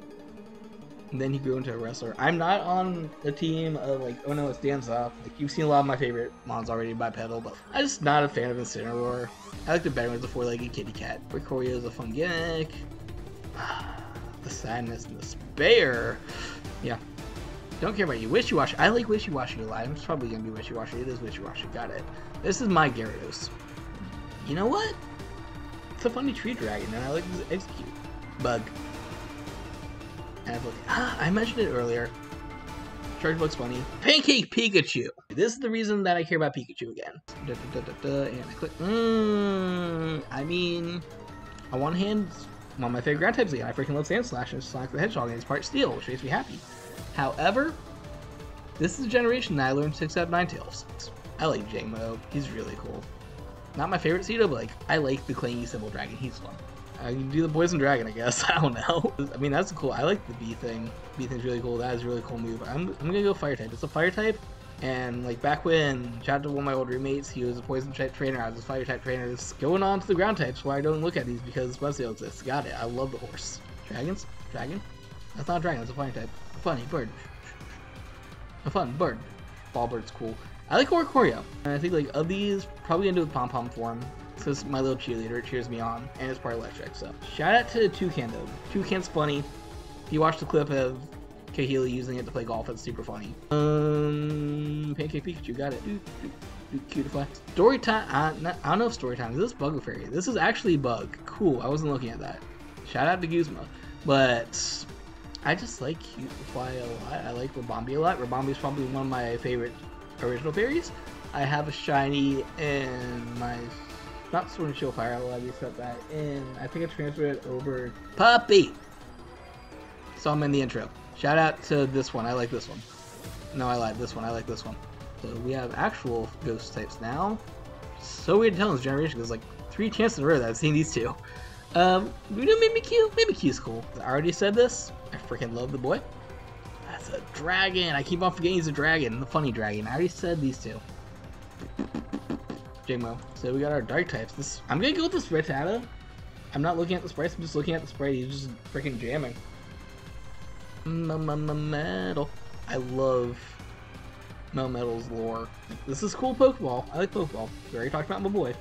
And then he grew into a wrestler. I'm not on a team of like, oh no, it's Danzop. Like, you've seen a lot of my favorite mons already by Pedal, but I'm just not a fan of Incineroar. I like the better ones, the four-legged kitty cat. Ricorio is a fun gimmick. The sadness and despair. Yeah. Don't care about you. Wishy-washy. I like wishy-washy a lot. I'm probably going to be wishy-washy. It is wishy-washy. Got it. This is my Gyarados. You know what? It's a funny tree dragon, and I like this execute. Bug. And I mentioned it earlier. Charge Bugs Bunny. Pancake Pikachu! This is the reason that I care about Pikachu again. And I click. I mean, on one hand, one of my favorite ground types again. I freaking love Sand Slash and Sonic the Hedgehog, and it's part steel, which makes me happy. However, this is a generation that I learned to accept Ninetales. I like Jangmo. He's really cool. Not my favorite Cedo, but like, I like the clangy Simple Dragon. He's fun. I can do the Poison Dragon, I guess. I don't know. I mean, that's cool. I like the Bee thing. Bee thing's really cool. That is a really cool move. I'm gonna go Fire type. It's a Fire type, and like back when chatted to one of my old roommates, he was a Poison type trainer. I was a Fire type trainer. It's going on to the Ground types where I don't look at these because Buzzsaw exists. Got it. I love the horse. Dragons? Dragon? That's not a dragon. That's a Fire type. Funny bird. A fun bird. Ballbird's cool. I like Oricorio. And I think like of these, probably into the pom pom form. Because my little cheerleader cheers me on, and it's part electric. So shout out to Toucan though. Toucan's funny. If you watch the clip of Kahili using it to play golf, it's super funny. Pancake Pikachu, got it. Cutify. Story time. I don't know if story time. Is this Bug or Fairy? This is actually Bug. Cool. I wasn't looking at that. Shout out to Guzma, but. I just like Cutify a lot. I like Ribombee a lot. Ribombee's probably one of my favorite original fairies. I have a shiny in my, not Sword and Shield Fire, I'll let you accept that. And I think I transferred it over. Puppy! So I'm in the intro. Shout out to this one. I like this one. No, I lied. This one. I like this one. So we have actual ghost types now. So weird to tell in this generation. There's like 3 chances in a row that I've seen these two. We do Mimikyu? Mimikyu's cool. I already said this. I freaking love the boy. That's a dragon. I keep on forgetting he's a dragon. The funny dragon. I already said these two. Jmo. So we got our dark types. This I'm gonna go with this Rattata. I'm not looking at the sprites. I'm just looking at the sprite. He's just freaking jamming. Melmetal. I love Melmetal's lore. This is cool Pokeball. I like Pokeball. We already talked about my boy.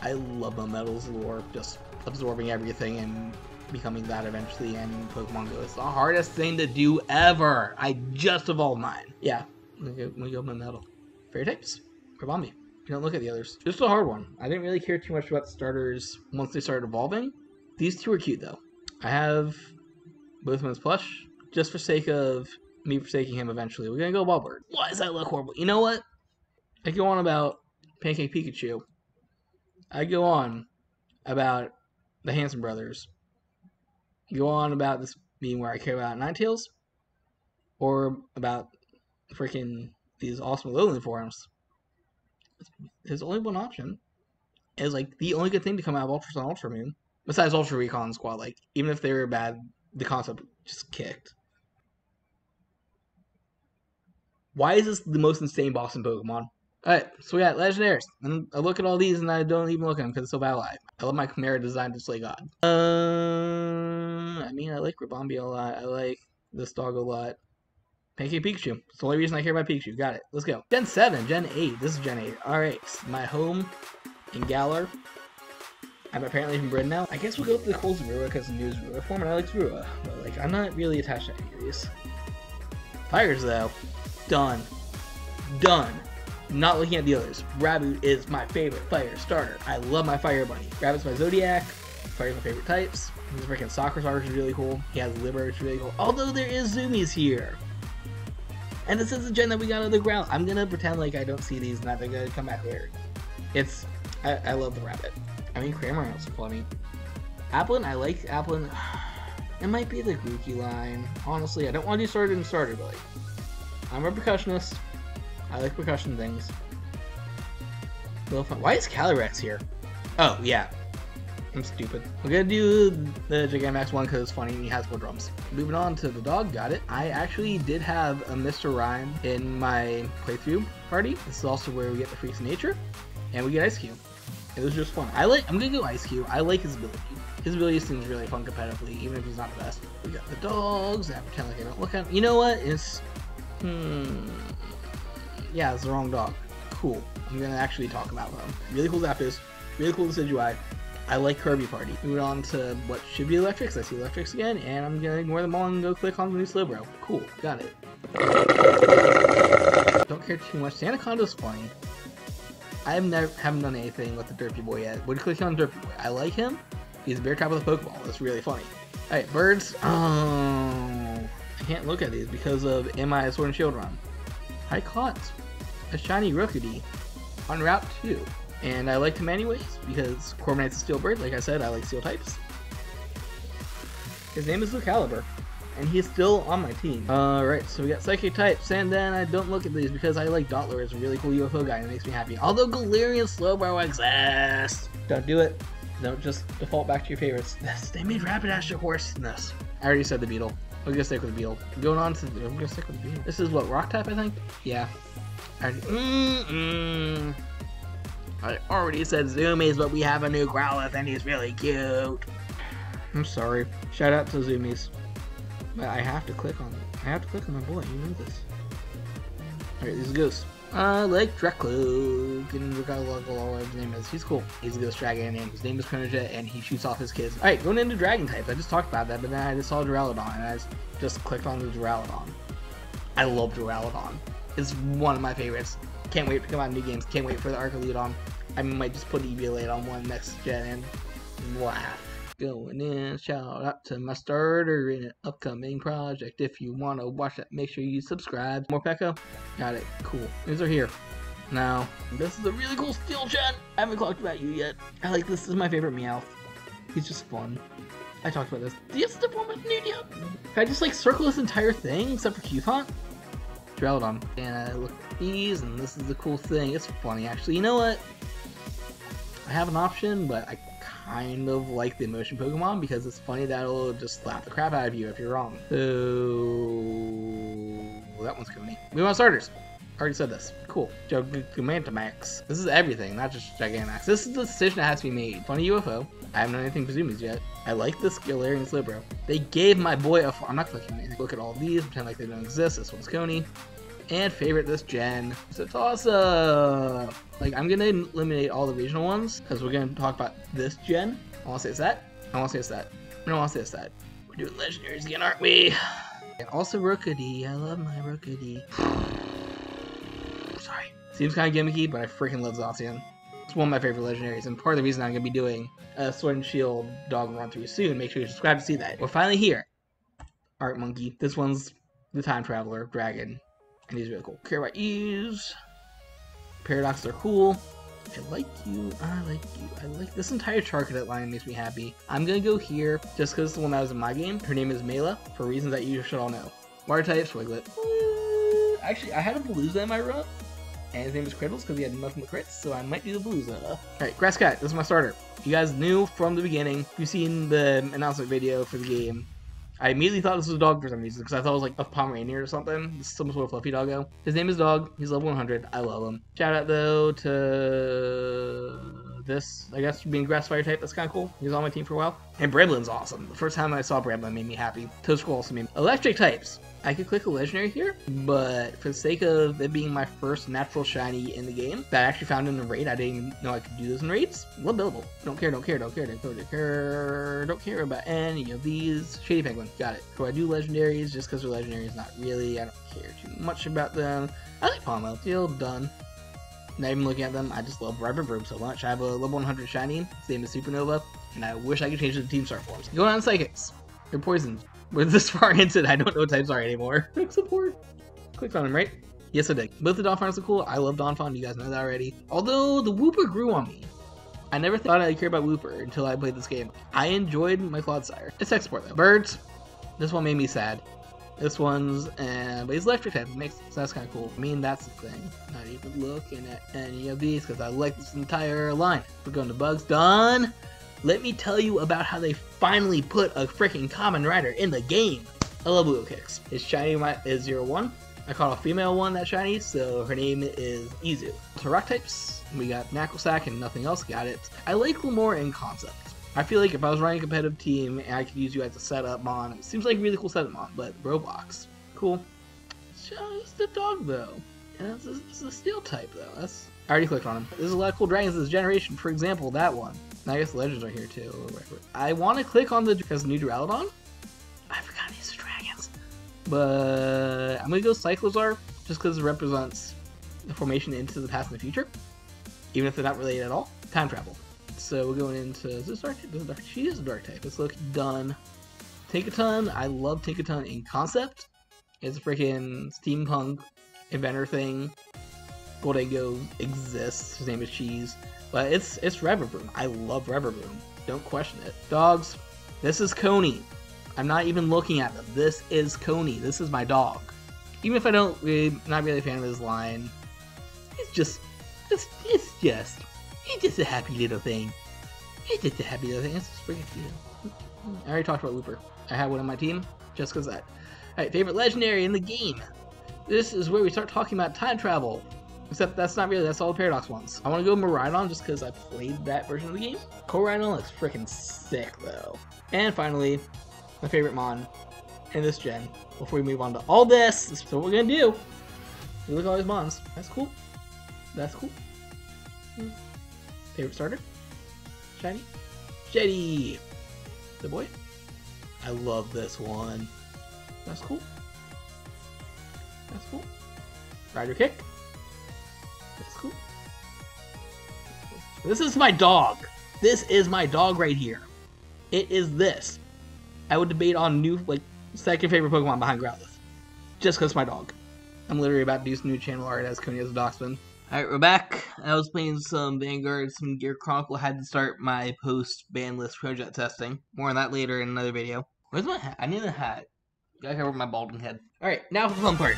I love Melmetal's lore. Just absorbing everything and becoming that eventually, and Pokemon Go. It's the hardest thing to do ever. I just evolved mine. Yeah, I'm gonna go with my metal. Fairy types? Ribombee. You don't look at the others. Just a hard one. I didn't really care too much about starters once they started evolving. These two are cute though. I have both men's plush, just for sake of me forsaking him eventually. We're gonna go Ballbird. Why does that look horrible? You know what? I go on about Pancake Pikachu. I go on about the Handsome Brothers. Go on about this being where I care about Ninetales, or about freaking these awesome Alolan forms. His only one option is like the only good thing to come out of Ultra Sun Ultra Moon besides Ultra Recon Squad, like, even if they were bad, the concept just kicked. Why is this the most insane boss in Pokemon? Alright, so we got Legendaires. And I look at all these and I don't even look at them because it's so bad alive. I love my Chimera design to slay God. I mean, I like Ribombee a lot. I like this dog a lot. Pancake Pikachu. It's the only reason I care about Pikachu. Got it. Let's go. Gen 7, Gen 8. This is Gen 8. Alright, my home in Galar. I'm apparently from Britain now. I guess we'll go with the cool Zorua because I'm new Zorua form and I like Zorua. But, like, I'm not really attached to any of these. Fires, though. Done. Done. Not looking at the others. Raboot is my favorite fire starter. I love my fire bunny. Raboot's my Zodiac. Fire's my favorite types. His freaking Soccer Starter is really cool. He has Liber, which is really cool. Although there is Zoomies here. And this is the gen that we got on the ground. I'm gonna pretend like I don't see these and that they're gonna come back later. It's, I love the Rabbit. I mean, Cramorant is cool. I mean, Applin, I like Applin. It might be the Grookey line. Honestly, I don't want to do starter and starter, but like, I'm a percussionist. I like percussion things. A little fun. Why is Calyrex here? Oh, yeah. I'm stupid. We're gonna do the Gigantamax one because it's funny and he has more drums. Moving on to the dog, got it. I actually did have a Mr. Rhyme in my playthrough party. This is also where we get the Freaks of Nature and we get Ice Cube. It was just fun. I'm gonna go Ice Cube. I like his ability. His ability seems really fun competitively, even if he's not the best. We got the dogs. I pretend like I don't look at them. You know what? It's... Yeah, it's the wrong dog. Cool. I'm gonna actually talk about them. Really cool Zapdos. Really cool Decidueye. I like Kirby Party. Moving on to what should be Electrics. I see Electrics again, and I'm gonna ignore them all and go click on the new Slowbro. Cool. Got it. Don't care too much. Sanaconda's funny. I haven't done anything with the Derpy Boy yet. Would you click on Derpy Boy? I like him. He's a bear trap with a Pokeball. That's really funny. Alright, birds. I can't look at these because of MI Sword and Shield run. I caught a shiny Rookidee on Route 2, and I liked him anyways because Corviknight's a steel bird. Like I said, I like steel types. His name is Lucalibur, and he's still on my team. Alright, so we got Psychic types, and then I don't look at these because I like Dottler. It's a really cool UFO guy, and it makes me happy. Although Galarian Slowbro exists! Don't do it. Don't just default back to your favorites. This, they made Rapidash a horse in this. I already said the Beetle. I'm gonna stick with Beetle. Going on to the, I'm gonna stick with Beetle. This is what, Rock type, I think? Yeah. I already said Zoomies, but we have a new Growlithe and he's really cute. I'm sorry. Shout out to Zoomies. But I have to click on them. I have to click on my bullet, you know this. Alright, this is Goose. I like Drekloak, and we got whatever his name is. He's cool. He's a ghost dragon, and his name is Croninja, and he shoots off his kids. Alright, going into dragon types. I just talked about that, but then I just saw Duraludon, and I just clicked on the Duraludon. I love Duraludon. It's one of my favorites. Can't wait to come out in new games. Can't wait for the Archeludon. I might just put Eviolite on one next gen, and wow. Going in, shout out to my starter in an upcoming project. If you want to watch that, make sure you subscribe. More Pekko? Got it. Cool. These are here. Now, this is a really cool steel gen. I haven't talked about you yet. I like this. This is my favorite Meowth. He's just fun. I talked about this. This is the one with new deal. Can I just like circle this entire thing except for Q-Font? Duraludon. And I look at these, and this is the cool thing. It's funny, actually. You know what? I have an option, but I kind of like the emotion Pokemon because it's funny that it'll just slap the crap out of you if you're wrong. So that one's Coney. We want starters. Already said this. Cool. Gigantamax. This is everything, not just Gigantamax. This is the decision that has to be made. Funny UFO. I haven't done anything for Zoomies yet. I like this Galarian Slowbro. They gave my boy a. I'm not clicking anything. Look at all these. Pretend like they don't exist. This one's Coney. And favorite this gen. It's a toss-up. Like, I'm gonna eliminate all the regional ones because we're gonna talk about this gen. I wanna say it's that. I wanna say it's that. I don't wanna say it's that. We're doing legendaries again, aren't we? And also Rookidee. I love my Rookidee. Sorry. Seems kind of gimmicky, but I freaking love Zacian. It's one of my favorite legendaries, and part of the reason I'm gonna be doing a Sword and Shield dog run through soon. Make sure you subscribe to see that. We're finally here. Art Monkey. This one's the Time Traveler Dragon. And he's really cool. Care about yous. Paradox are cool. I like you. I like you. I like this entire Charcadet line makes me happy. I'm gonna go here just because it's the one that was in my game. Her name is Mela for reasons that you should all know. Water types, Wiglet. Actually, I had a Belluzza in my run, and his name is Criddles because he had nothing but crits, so I might do the Belluzza. Alright, Grass Cat. This is my starter. You guys knew from the beginning. You've seen the announcement video for the game. I immediately thought this was a dog for some reason, because I thought it was like a Pomeranian or something. This is some sort of fluffy doggo. His name is Dog. He's level 100. I love him. Shout out though to this, I guess, being grass fire type. That's kind of cool. He was on my team for a while. And Bramblin's awesome. The first time I saw Bramblin made me happy. Toadstool also made me. Electric types. I could click a legendary here, but for the sake of it being my first natural shiny in the game that I actually found in a raid, I didn't even know I could do this in raids. Low buildable. Don't care, don't care, don't care, don't care, don't care, don't care about any of these. Shady Penguin, got it. Do I do legendaries just because they're legendaries? Not really. I don't care too much about them. I like Palmo. Still done. Not even looking at them. I just love River Broom so much. I have a level 100 shiny. His name is Supernova, and I wish I could change it to Team Star forms. Going on Psychics. They're poisoned. We're this far into it, I don't know what types are anymore. Support. Clicked on him, right? Yes, I did. Both the Donphons are cool. I love Donphan. You guys know that already. Although the Wooper grew on me. I never thought I'd care about Wooper until I played this game. I enjoyed my Clodsire. It's export though. Birds. This one made me sad. This one's, but he's electric type. It makes sense. So that's kind of cool. I mean, that's the thing. Not even looking at any of these because I like this entire line. We're going to bugs. Done. Let me tell you about how they finally put a freaking common rider in the game. I love Wheel Kicks. His shiny is 0-1. I caught a female one that shiny, so her name is Izu. So rock types, we got Knacklasack and nothing else, got it. I like Lumore in concept. I feel like if I was running a competitive team and I could use you as a setup mon, it seems like a really cool setup mon, but Roblox. Cool. Just a dog though. And it's a steel type though. That's, I already clicked on him. There's a lot of cool dragons this generation, for example, that one. I guess legends are here too, or whatever. I want to click on the because new Duraludon. I forgot these are dragons, but I'm gonna go Cyclozar just because it represents the formation into the past and the future, even if they're not related at all. Time travel. So we're going into is this dark type? This is dark. She is a dark type. Let's look. Done. Tinkaton. I love Tinkaton in concept. It's a freaking steampunk inventor thing. Goldango exists. His name is Cheese. But it's Reverbroom. I love Reverbroom. Don't question it. Dogs. This is Coney. I'm not even looking at them. This is Coney. This is my dog. Even if I don't not really a fan of his line, he's just a happy little thing. He's just a happy little thing. It's just freaking cute. I already talked about Looper. I had one on my team just because that. Alright, favorite legendary in the game. This is where we start talking about time travel. Except that's not really, that's all the Paradox ones. I want to go Maridon just because I played that version of the game. Koridon looks freaking sick though. And finally, my favorite mon in this gen. Before we move on to all this, this is what we're going to do. We look at all these mons. That's cool. That's cool. Favorite starter? Shiny? Jetty! The boy? I love this one. That's cool. That's cool. Rider Kick. That's cool. This is my dog. This is my dog right here. It is this. I would debate on new, like, second favorite Pokemon behind Growlithe. Just because it's my dog. I'm literally about to do some new channel art as Coney as a Dachshund. Alright, we're back. I was playing some Vanguard, some Gear Chronicle. I had to start my post-ban list project testing. More on that later in another video. Where's my hat? I need a hat. Gotta cover my balding head. Alright, now for the fun part.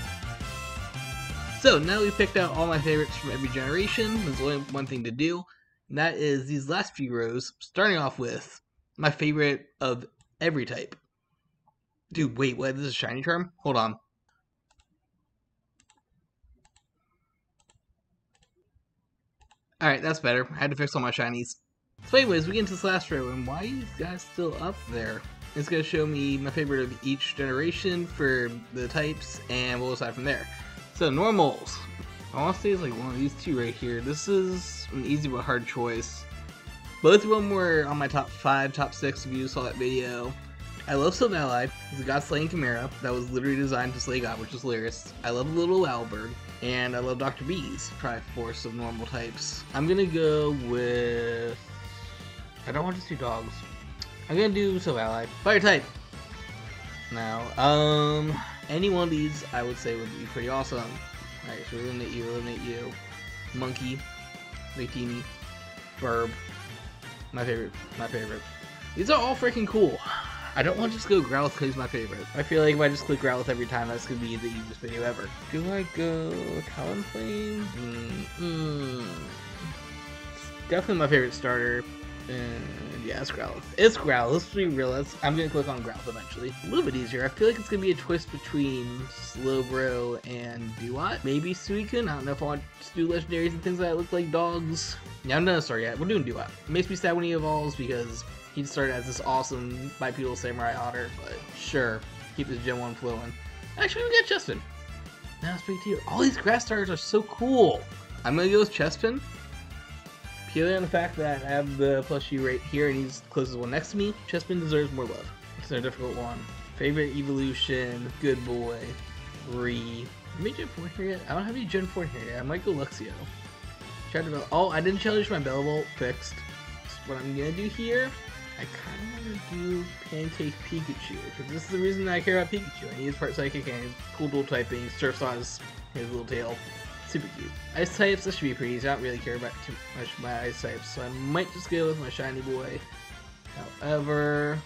So, now that we've picked out all my favorites from every generation, there's only one thing to do, and that is these last few rows, starting off with my favorite of every type. Dude, wait, what? This is a shiny charm? Hold on. Alright, that's better. I had to fix all my shinies. So anyways, we get into this last row, and why are you guys still up there? It's going to show me my favorite of each generation for the types, and we'll decide from there. So normals, I want to say it's like one of these two right here. This is an easy but hard choice. Both of them were on my top 5, top 6 if you saw that video. I love Sylveon. He's a god slaying chimera that was literally designed to slay god, which is hilarious. I love Little Owlbird, and I love Dr. Bee's Triforce of normal types. I'm gonna go with, I don't want to do dogs. I'm gonna do Sylveon. Fire type. Now, any one of these I would say would be pretty awesome. Alright, so eliminate you. Monkey, Victini, Burb, my favorite. These are all freaking cool. I don't want to just go Growlithe because he's my favorite. I feel like if I just click Growlithe every time, that's going to be the easiest video ever. Do I go Talonflame? Definitely my favorite starter. And yeah, it's Growlithe. It's Growlithe. Let's be real. I'm gonna click on Growlithe eventually. A little bit easier. I feel like it's gonna be a twist between Slowbro and Duat. Maybe Suicune. I don't know if I want to do legendaries and things that look like dogs. Yeah, I'm not a star yet. We're doing Duat. It makes me sad when he evolves because he started as this awesome bipedal samurai otter. But sure, keep his Gen 1 flowing. Actually, we got Chespin. Now it's big tier. All these grass starters are so cool. I'm gonna go with Chespin. Purely on the fact that I have the plushie right here and he's the closest one next to me, Chespin deserves more love. It's no difficult one. Favorite evolution, good boy, Ree. Am I Gen 4 here yet? I don't have any Gen 4 here yet. I might go Luxio. Oh, I didn't challenge my Bellavolt, fixed. So what I'm gonna do here, I kinda wanna do Pancake Pikachu, because this is the reason I care about Pikachu. He is part psychic and cool dual typing, Surfsaw is his little tail. Super cute. Ice types, this should be pretty easy. I don't really care about too much my ice types, so I might just go with my shiny boy. However,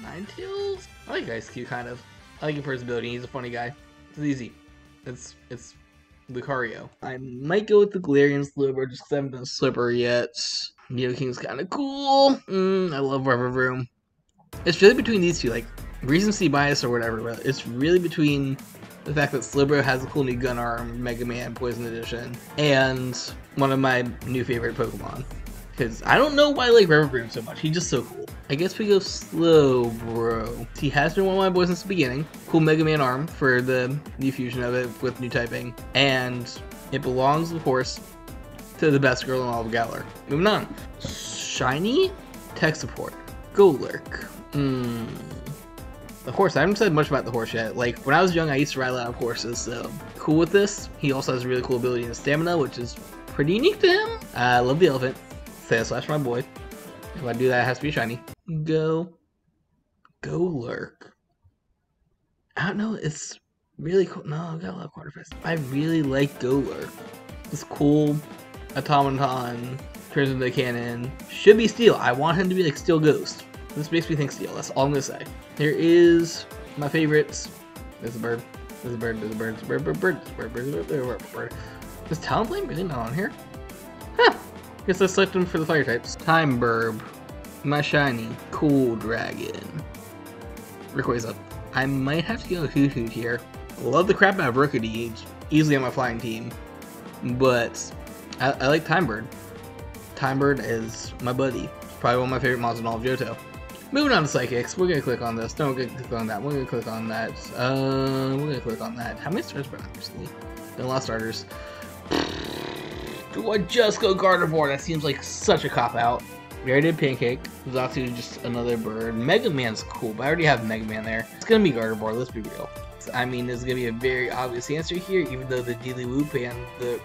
Ninetales? I like Ice Cube, kind of. I like him for his ability. He's a funny guy. It's easy. It's Lucario. I might go with the Galarian Slowbro just because I haven't been a Slowbro yet. Nidoking's kind of cool. I love Roam. It's really between these two, like recency bias or whatever, but it's really between the fact that Slowbro has a cool new gun arm, Mega Man Poison Edition, and one of my new favorite Pokemon. Because I don't know why I like Reverbroom so much, he's just so cool. I guess we go Slowbro. He has been one of my boys since the beginning. Cool Mega Man arm for the new fusion of it with new typing. And it belongs, of course, to the best girl in all of Galar. Moving on. Shiny Tech Support. Golurk. The horse, I haven't said much about the horse yet. Like, when I was young, I used to ride a lot of horses, so cool with this. He also has a really cool ability in stamina, which is pretty unique to him. I love the elephant. Sail Slash my boy. If I do that, it has to be shiny. Golurk. I don't know, it's really cool. No, I got a lot of Quarterfist. I really like Golurk. This cool automaton turns into a cannon. Should be Steel. I want him to be like Steel Ghost. This makes me think Steel, that's all I'm gonna say. Here is my favorites. There's a bird, there's a bird, there's a bird, there's a bird, bird. Is Talonflame really not on here? Huh, guess I selected him for the fire types. Timeburb, my shiny, cool dragon. Rayquaza. I might have to go Hoot Hoot here. Love the crap out of Rookidee, easily on my flying team. But I like Timebird. Timebird is my buddy. Probably one of my favorite mods in all of Johto. Moving on to Psychics, we're gonna click on this. No, we're gonna click on that. We're gonna click on that. We're gonna click on that. How many stars were there recently? Done a lot of starters. Do I just go Gardevoir? That seems like such a cop out. We already did Pancake. Zatsu, just another bird. Mega Man's cool, but I already have Mega Man there. It's gonna be Gardevoir, let's be real. I mean, there's gonna be a very obvious answer here, even though the Deedlewoop and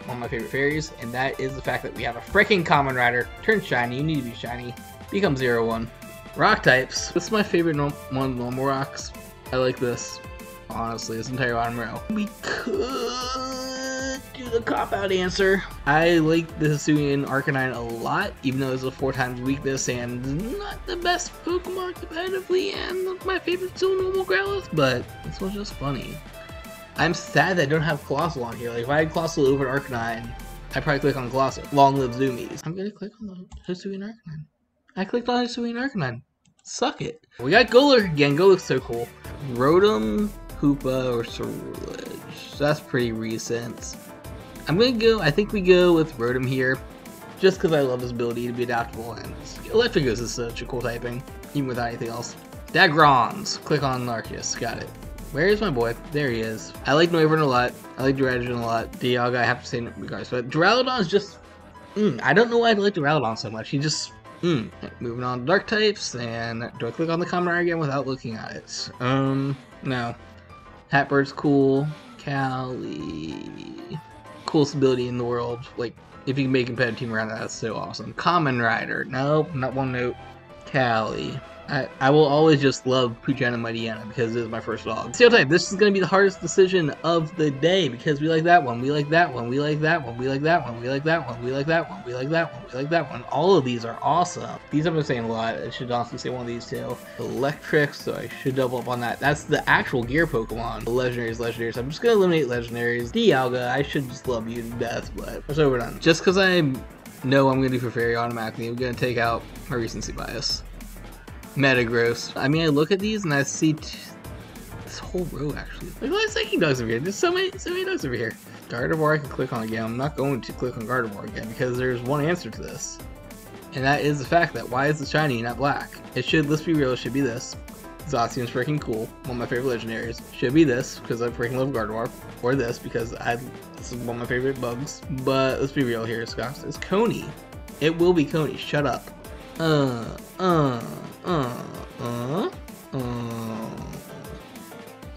one of my favorite fairies, and that is the fact that we have a freaking Common Rider. Turn shiny, you need to be shiny. Become 0/1. Rock types. This is my favorite one of the normal rocks. I like this, honestly, this entire bottom row. We could do the cop-out answer. I like the Hisuian Arcanine a lot, even though it's a 4x weakness and not the best Pokemon competitively, and my favorite still normal Growlithe, but this one's just funny. I'm sad that I don't have Colossal on here. Like, if I had Colossal over an Arcanine, I'd probably click on Colossal. Long live Zoomies. I'm gonna click on the Hisuian Arcanine. I clicked on Hisuian Arcanine. Suck it. We got Golurk again. Golurk's so cool. Rotom, Hoopa, or Cerulege. That's pretty recent. I'm gonna go, I think we go with Rotom here. Just because I love his ability to be adaptable, and Electricus is such a cool typing. Even without anything else. Dagrons. Click on Arceus. Got it. Where is my boy? There he is. I like Noivern a lot. I like Duraludon a lot. Dialga, I have to say no regards, but Duraludon is just... I don't know why I like Duraludon so much. He just... Right, moving on to dark types, and do I click on the Common Rider again without looking at it? No. Hatbird's cool. Cali. Coolest ability in the world. Like, if you can make a competitive team around that, that's so awesome. Common Rider. Nope, not one note. Cali. I will always just love Poochyena and Mightyena because it is my first dog. Steel type, this is going to be the hardest decision of the day because we like that one, we like that one, we like that one, we like that one, we like that one, we like that one, we like that one, we like that one. All of these are awesome. These I've been saying a lot. I should honestly say one of these too. Electric, so I should double up on that. That's the actual gear Pokemon. The legendaries. I'm just going to eliminate legendaries. Dialga, I should just love you to death, but it's overdone. Just because I know what I'm going to do for Fairy automatically. I'm going to take out my recency bias. Metagross. I mean, I look at these and I see this whole row actually. Like, why Psychic Dogs over here? There's so many dogs over here. Gardevoir I can click on again. I'm not going to click on Gardevoir again because there's one answer to this. And that is the fact that why is it shiny not black? It should, let's be real, it should be this. Zacian's freaking cool, one of my favorite legendaries. Should be this, because I freaking love Gardevoir. Or this, because this is one of my favorite bugs. But let's be real here, Scoffs. It's Coney. It will be Coney, shut up. Oh,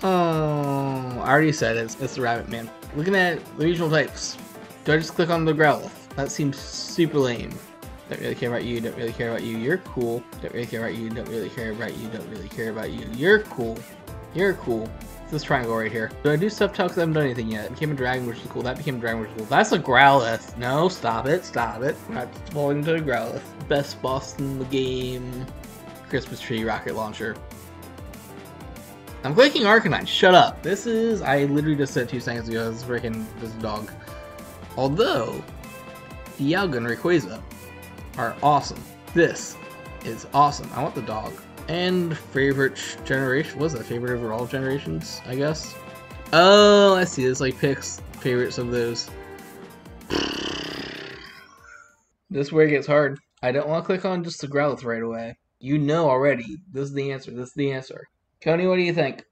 I already said it, it's the rabbit man. Looking at the regional types, do I just click on the Growlithe? That seems super lame. Don't really care about you, don't really care about you, you're cool. Don't really care about you, don't really care about you, don't really care about you, you're cool. You're cool. It's this triangle right here. Do I do stuff talk? I haven't done anything yet. It became a dragon, which is cool. That became a dragon, which is cool. That's a Growlithe. No, stop it, stop it. We're not falling into a Growlithe. Best boss in the game. Christmas tree, rocket launcher. I'm clicking Arcanine, shut up. This is, I literally just said 2 seconds ago, this is freaking, this is a dog. Although, Dialga and Rayquaza are awesome. This is awesome. I want the dog. And favorite generation, was that favorite overall generations, I guess? Oh, I see, this like picks favorites of those. This is where it gets hard. I don't want to click on just the Growlithe right away. You know already, this is the answer, this is the answer. Coney, what do you think?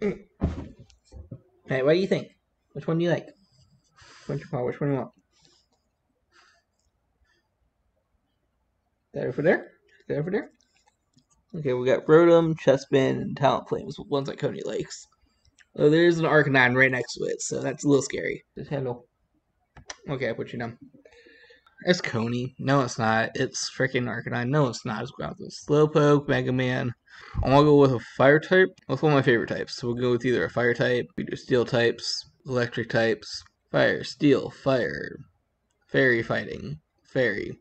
Hey, what do you think? Which one do you like? Which one do you want? That over there? That over there? Okay, we got Rotom, Chespin, and Talonflames, ones that Coney likes. Oh, there's an Arcanine right next to it, so that's a little scary. Just handle. Okay, I put you down. It's Coney. No, it's not. It's freaking Arcanine. No, it's not. It's Growlithe. Slowpoke, Mega Man. I'm gonna go with a fire type. That's one of my favorite types. So we'll go with either a fire type, we do steel types, electric types, fire, steel, fire, fairy fighting, fairy.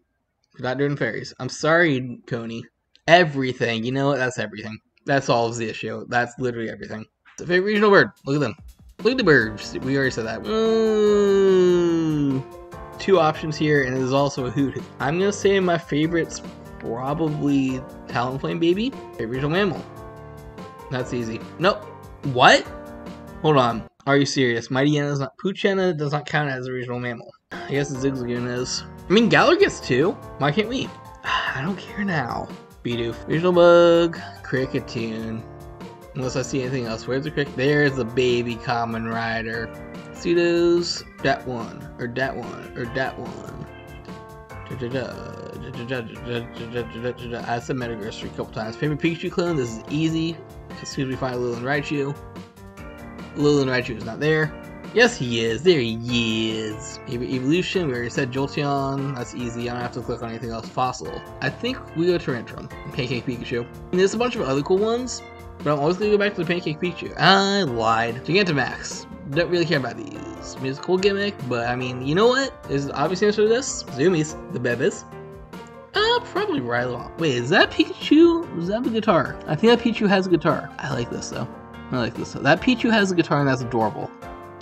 We're not doing fairies. I'm sorry, Coney. Everything. You know what? That's everything. That solves the issue. That's literally everything. It's a favorite regional bird. Look at them. Look at the birds. We already said that. Two options here, and it is also a hoot. I'm gonna say my favorite's probably Talonflame Baby, a regional mammal. That's easy. Nope. What? Hold on. Are you serious? Mightyena is not. Poochyena does not count as a regional mammal. I guess Zigzagoon is. I mean, Galar gets two. Why can't we? I don't care now. Bidoof. Regional bug. Cricketune. Unless I see anything else. Where's the cricket? There's the baby common rider. Pseudos. Dat one. Or dat one. Or dat one. I said Metagross a couple times. Favorite Pikachu clone. This is easy. As soon as we find Alolan Raichu. Alolan Raichu is not there. Yes, he is. There he is. Maybe evolution. We already said Jolteon. That's easy. I don't have to click on anything else. Fossil. I think we go Tyrantrum. Pancake Pikachu. And there's a bunch of other cool ones, but I'm always going to go back to the Pancake Pikachu. I lied. Gigantamax. Don't really care about these. I mean, it's a cool gimmick, but I mean, you know what? There's an obvious answer to this. Zoomies. The Bevis. Probably Rylon. Wait, is that Pikachu? Is that a guitar? I think that Pikachu has a guitar. I like this though. I like this though. That Pikachu has a guitar and that's adorable.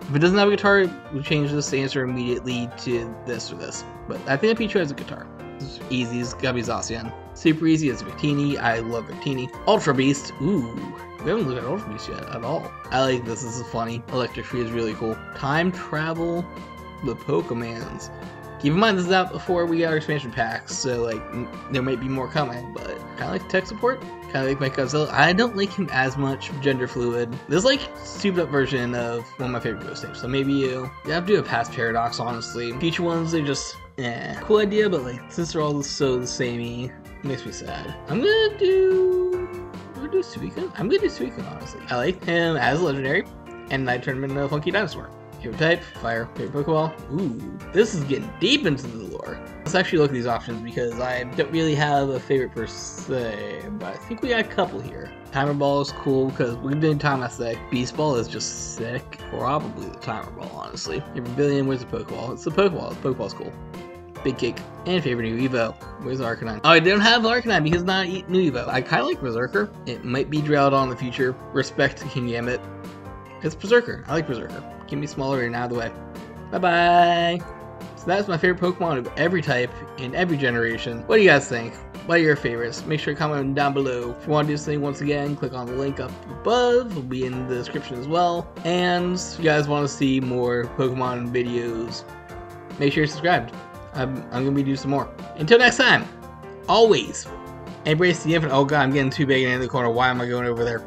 If it doesn't have a guitar, we change this answer immediately to this or this. But I think that Pichu has a guitar. It's easy, it's gotta be Zacian. Super easy, it's Victini. I love Victini. Ultra Beast, ooh. We haven't looked at Ultra Beast yet at all. I like this, this is funny. Electric Free is really cool. Time Travel, the Pokemans. Keep in mind this is out before we got our expansion packs, so like, there might be more coming, but kinda like tech support. Kinda like my Godzilla. I don't like him as much. Gender fluid. This is like souped up version of one of my favorite ghost tapes. So maybe you have to do a past paradox, honestly. Future ones, they just eh. Cool idea, but like since they're all so the samey, it makes me sad. I'm gonna do Suicune. I'm gonna do Suicune, honestly. I like him as a legendary, and I turned him into a funky dinosaur. Favorite type, fire, favorite Pokeball. Ooh, this is getting deep into the lore. Let's actually look at these options because I don't really have a favorite per se, but I think we got a couple here. Timer Ball is cool because we've been time I say. Beast Ball is just sick. Probably the Timer Ball, honestly. Every billion, where's the Pokeball? It's the Pokeball. The Pokeball's cool. Big Kick. And favorite new Evo. Where's Arcanine? Oh, I don't have Arcanine because it's not new Evo. I kind of like Berserker. It might be Drowdon in the future. Respect to King Gambit. It's Berserker. I like Berserker. Give me smaller and out of the way. Bye bye. that is my favorite Pokemon of every type in every generation. What do you guys think? What are your favorites? Make sure to comment down below. If you want to do something, once again, click on the link up above. It'll be in the description as well. And if you guys want to see more Pokemon videos, make sure you're subscribed. I'm gonna be doing some more. Until next time, always embrace the infinite. Oh god, I'm getting too big in the corner. Why am I going over there?